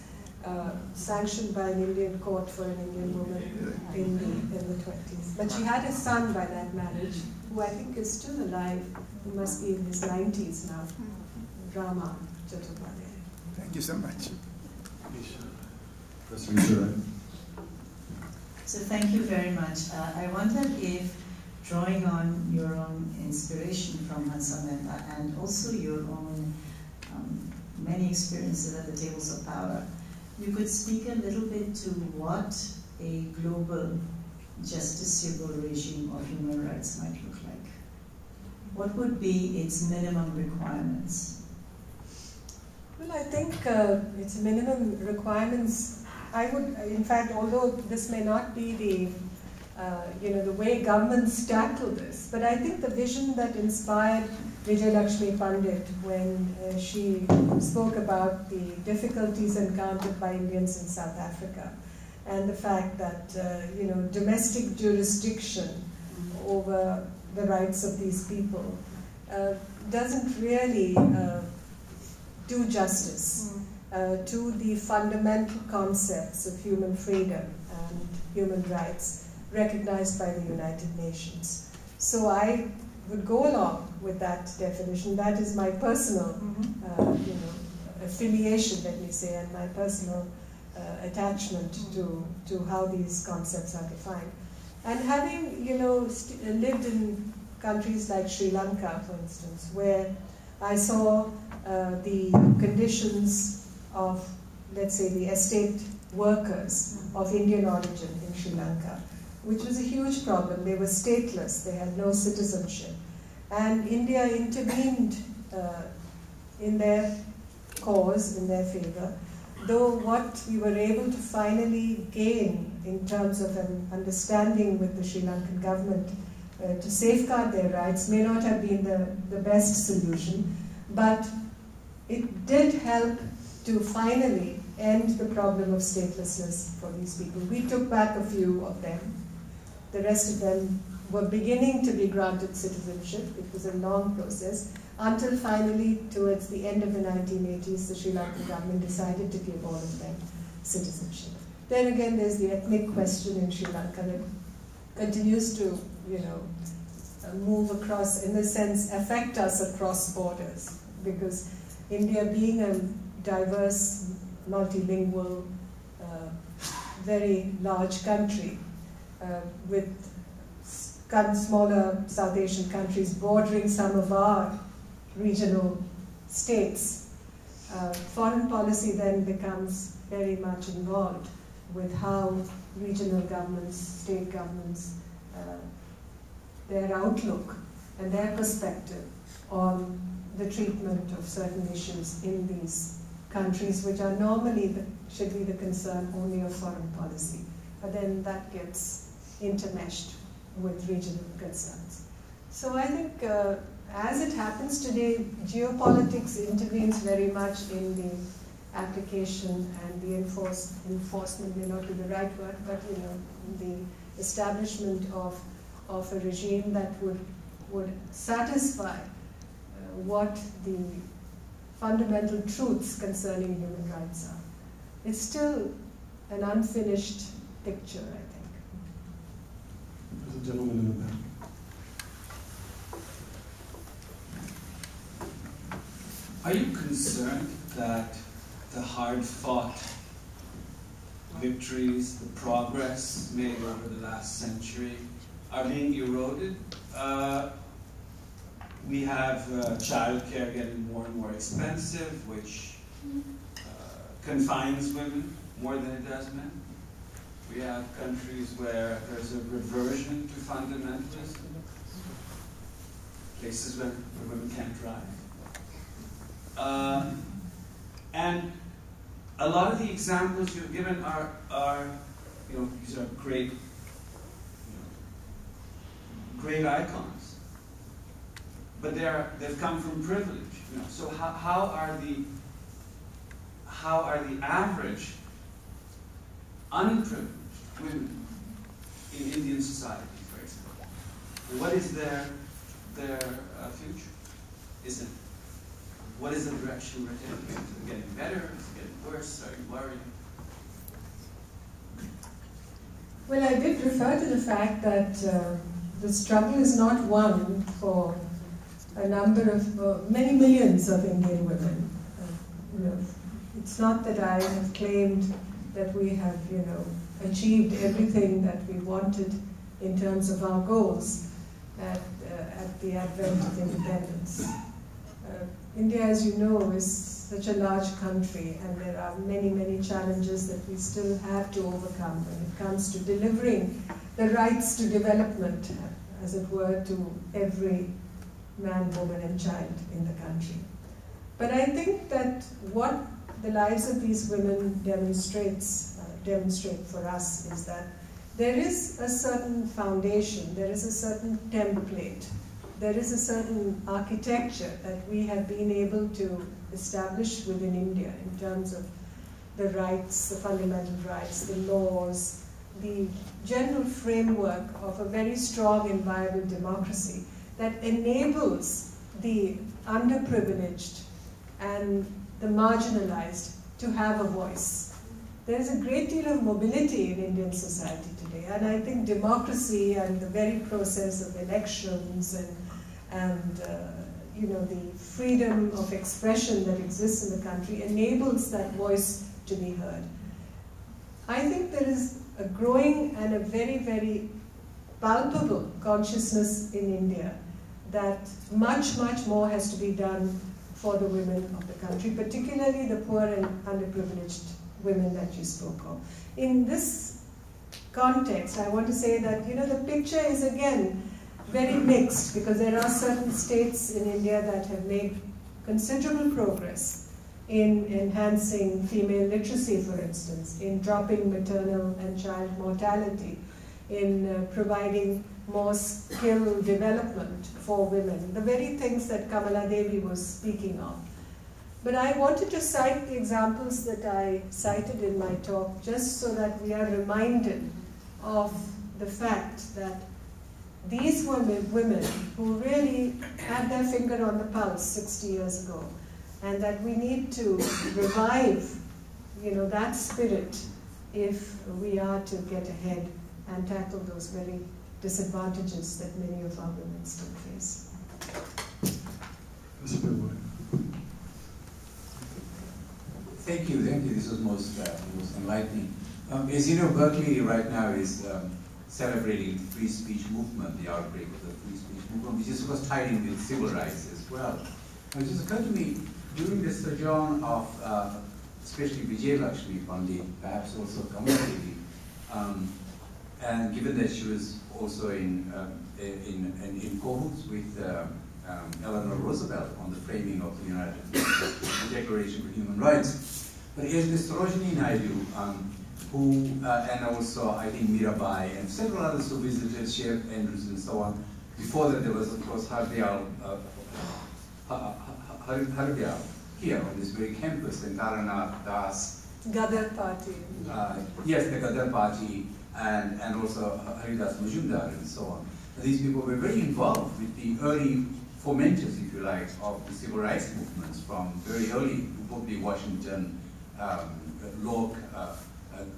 sanctioned by an Indian court for an Indian woman in the 20s. But she had a son by that marriage, who I think is still alive, who must be in his 90s now, Rama Chattopadhyay. Thank you so much. So thank you very much. I wondered if, drawing on your own inspiration from Hansa Mehta and also your own many experiences at the tables of power, you could speak a little bit to what a global justiciable regime of human rights might look like. What would be its minimum requirements? Well, I think its minimum requirements, I would, in fact, although this may not be the, you know, the way governments tackle this, but I think the vision that inspired Vijay Lakshmi Pandit when she spoke about the difficulties encountered by Indians in South Africa and the fact that you know, domestic jurisdiction over the rights of these people doesn't really do justice to the fundamental concepts of human freedom and human rights recognized by the United Nations. So I would go along with that definition. That is my personal you know, affiliation, let me say, and my personal attachment to how these concepts are defined. And having, you know, lived in countries like Sri Lanka, for instance, where I saw the conditions of, let's say, the estate workers of Indian origin in Sri Lanka, which was a huge problem. They were stateless, they had no citizenship. And India intervened in their cause, in their favor, though what we were able to finally gain in terms of an understanding with the Sri Lankan government to safeguard their rights may not have been the best solution, but it did help to finally end the problem of statelessness for these people. We took back a few of them. The rest of them were beginning to be granted citizenship. It was a long process, until finally, towards the end of the 1980s, the Sri Lankan government decided to give all of them citizenship. Then again, there's the ethnic question in Sri Lanka that continues to, you know, move across, in a sense, affect us across borders, because India, being a diverse, multilingual, very large country, with smaller South Asian countries bordering some of our regional states, foreign policy then becomes very much involved with how regional governments, state governments, their outlook and their perspective on the treatment of certain issues in these countries, which are normally, should be the concern only of foreign policy. But then that gets intermeshed with regional concerns. So I think as it happens today, geopolitics intervenes very much in the application and the enforcement may not be the right word, but you know, the establishment of a regime that would satisfy what the fundamental truths concerning human rights are. It's still an unfinished picture, I think. There's a gentleman in the back. Are you concerned that the hard-fought victories, the progress made over the last century, are being eroded? We have childcare getting more and more expensive, which confines women more than it does men. We have countries where there's a reversion to fundamentalism, places where women can't drive. And a lot of the examples you've given are you know, these are great, great icons, but they've come from privilege. You know, so how are the average unprivileged women in Indian society, for example? What is their future? Is it? What is the direction we're heading? Is it getting better? Is it getting worse? Are you worried? Well, I did refer to the fact that the struggle is not one for a number of many millions of Indian women. You know, it's not that I have claimed that we have, you know, achieved everything that we wanted in terms of our goals at the advent of independence. India, as you know, is such a large country, and there are many, many challenges that we still have to overcome when it comes to delivering the rights to development, as it were, to every man, woman, and child in the country. But I think that what the lives of these women demonstrate for us is that there is a certain foundation, there is a certain template, there is a certain architecture that we have been able to establish within India in terms of the rights, the fundamental rights, the laws, the general framework of a very strong and viable democracy that enables the underprivileged and the marginalized to have a voice. There is a great deal of mobility in Indian society today, and I think democracy and the very process of elections and you know, the freedom of expression that exists in the country enables that voice to be heard. I think there is a growing and a very, very palpable consciousness in India that much, much more has to be done for the women of the country, particularly the poor and underprivileged women that you spoke of. In this context, I want to say that, you know, the picture is again very mixed, because there are certain states in India that have made considerable progress in enhancing female literacy, for instance, in dropping maternal and child mortality, in providing more skill development for women, the very things that Kamala Devi was speaking of. But I wanted to cite the examples that I cited in my talk, just so that we are reminded of the fact that these women who really had their finger on the pulse 60 years ago, and that we need to revive, you know, that spirit if we are to get ahead and tackle those very disadvantages that many of our women still face. Thank you. This was most enlightening. As you know, Berkeley right now is celebrating the free speech movement, the outbreak of the free speech movement, which is of course tied in with civil rights as well. And it just occurred to me, during the sojourn of especially Vijay Lakshmi Pandit, perhaps also Kamala Devi, and given that she was also in cohorts with Eleanor Roosevelt on the framing of the United Nations Declaration of Human Rights, but here's Ms. Sarojini Naidu, who and also I think Mirabai and several others who visited, Chef Andrews and so on. Before that, there was of course Hardial here on this very campus, and Taranath Das. Gadar Party. Yes, the Gadar Party. And also Haridas Majumdar and so on. And these people were very involved with the early fomenters, if you like, of the civil rights movements from very early, probably Washington, Locke,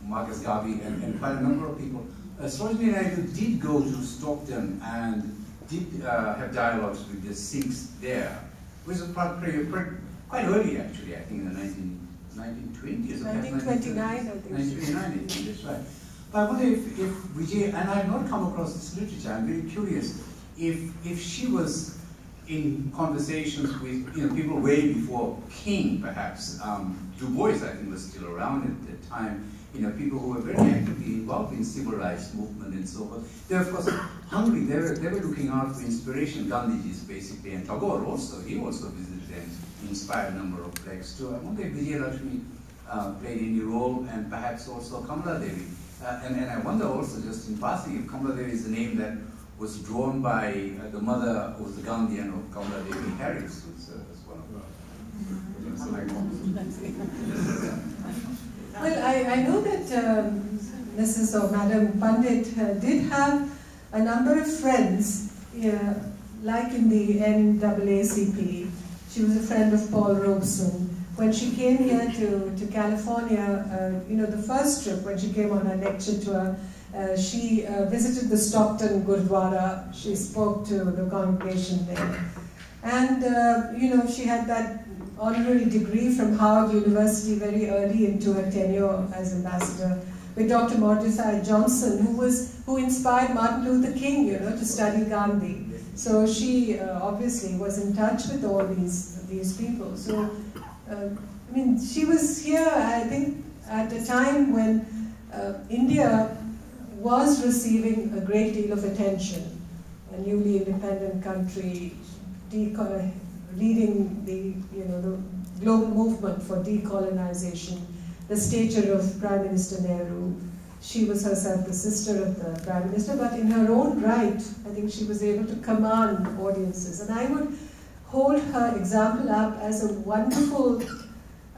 Marcus Garvey, and quite a number of people. Sarojini Naidu did go to Stockton and did have dialogues with the Sikhs there, which was quite early actually, I think in the 1920s. 1929, I think. 1929, I think, that's right. But I wonder if Vijay, and I have not come across this literature, I'm very curious, if she was in conversations with, you know, people way before King, perhaps, Du Bois, I think, was still around at that time, people who were very actively involved in civil rights movement and so forth. They were, of course, hungry. They were looking out for inspiration. Gandhiji's basically, and Tagore also. He also visited and inspired a number of blacks too. I wonder if Vijay Lakshmi played any role, and perhaps also Kamala Devi. And I wonder also, just in passing, if Kamala Devi is a name that was drawn by the mother who was the Gandhian of Kamala Devi Harris, who's one of her. Well, I know that Mrs. or Madam Pandit did have a number of friends, like in the NAACP. She was a friend of Paul Robeson. When she came here to California, the first trip, when she came on her lecture tour, she visited the Stockton Gurdwara. She spoke to the congregation there. And, she had that honorary degree from Howard University very early into her tenure as ambassador with Dr. Mordecai Johnson, who inspired Martin Luther King, to study Gandhi. So she obviously was in touch with all these people. So, she was here, I think, at a time when India was receiving a great deal of attention, a newly independent country, leading the global movement for decolonization, the stature of Prime Minister Nehru. She was herself the sister of the Prime Minister, but in her own right, I think she was able to command audiences. And I would hold her example up as a wonderful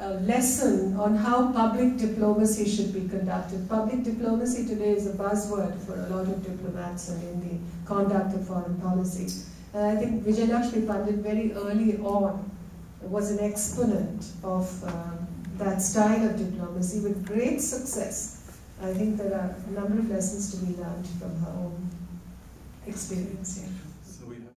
lesson on how public diplomacy should be conducted. Public diplomacy today is a buzzword for a lot of diplomats and in the conduct of foreign policy. And I think Vijay Lakshmi Pandit very early on was an exponent of that style of diplomacy with great success. I think there are a number of lessons to be learned from her own experience here. So we have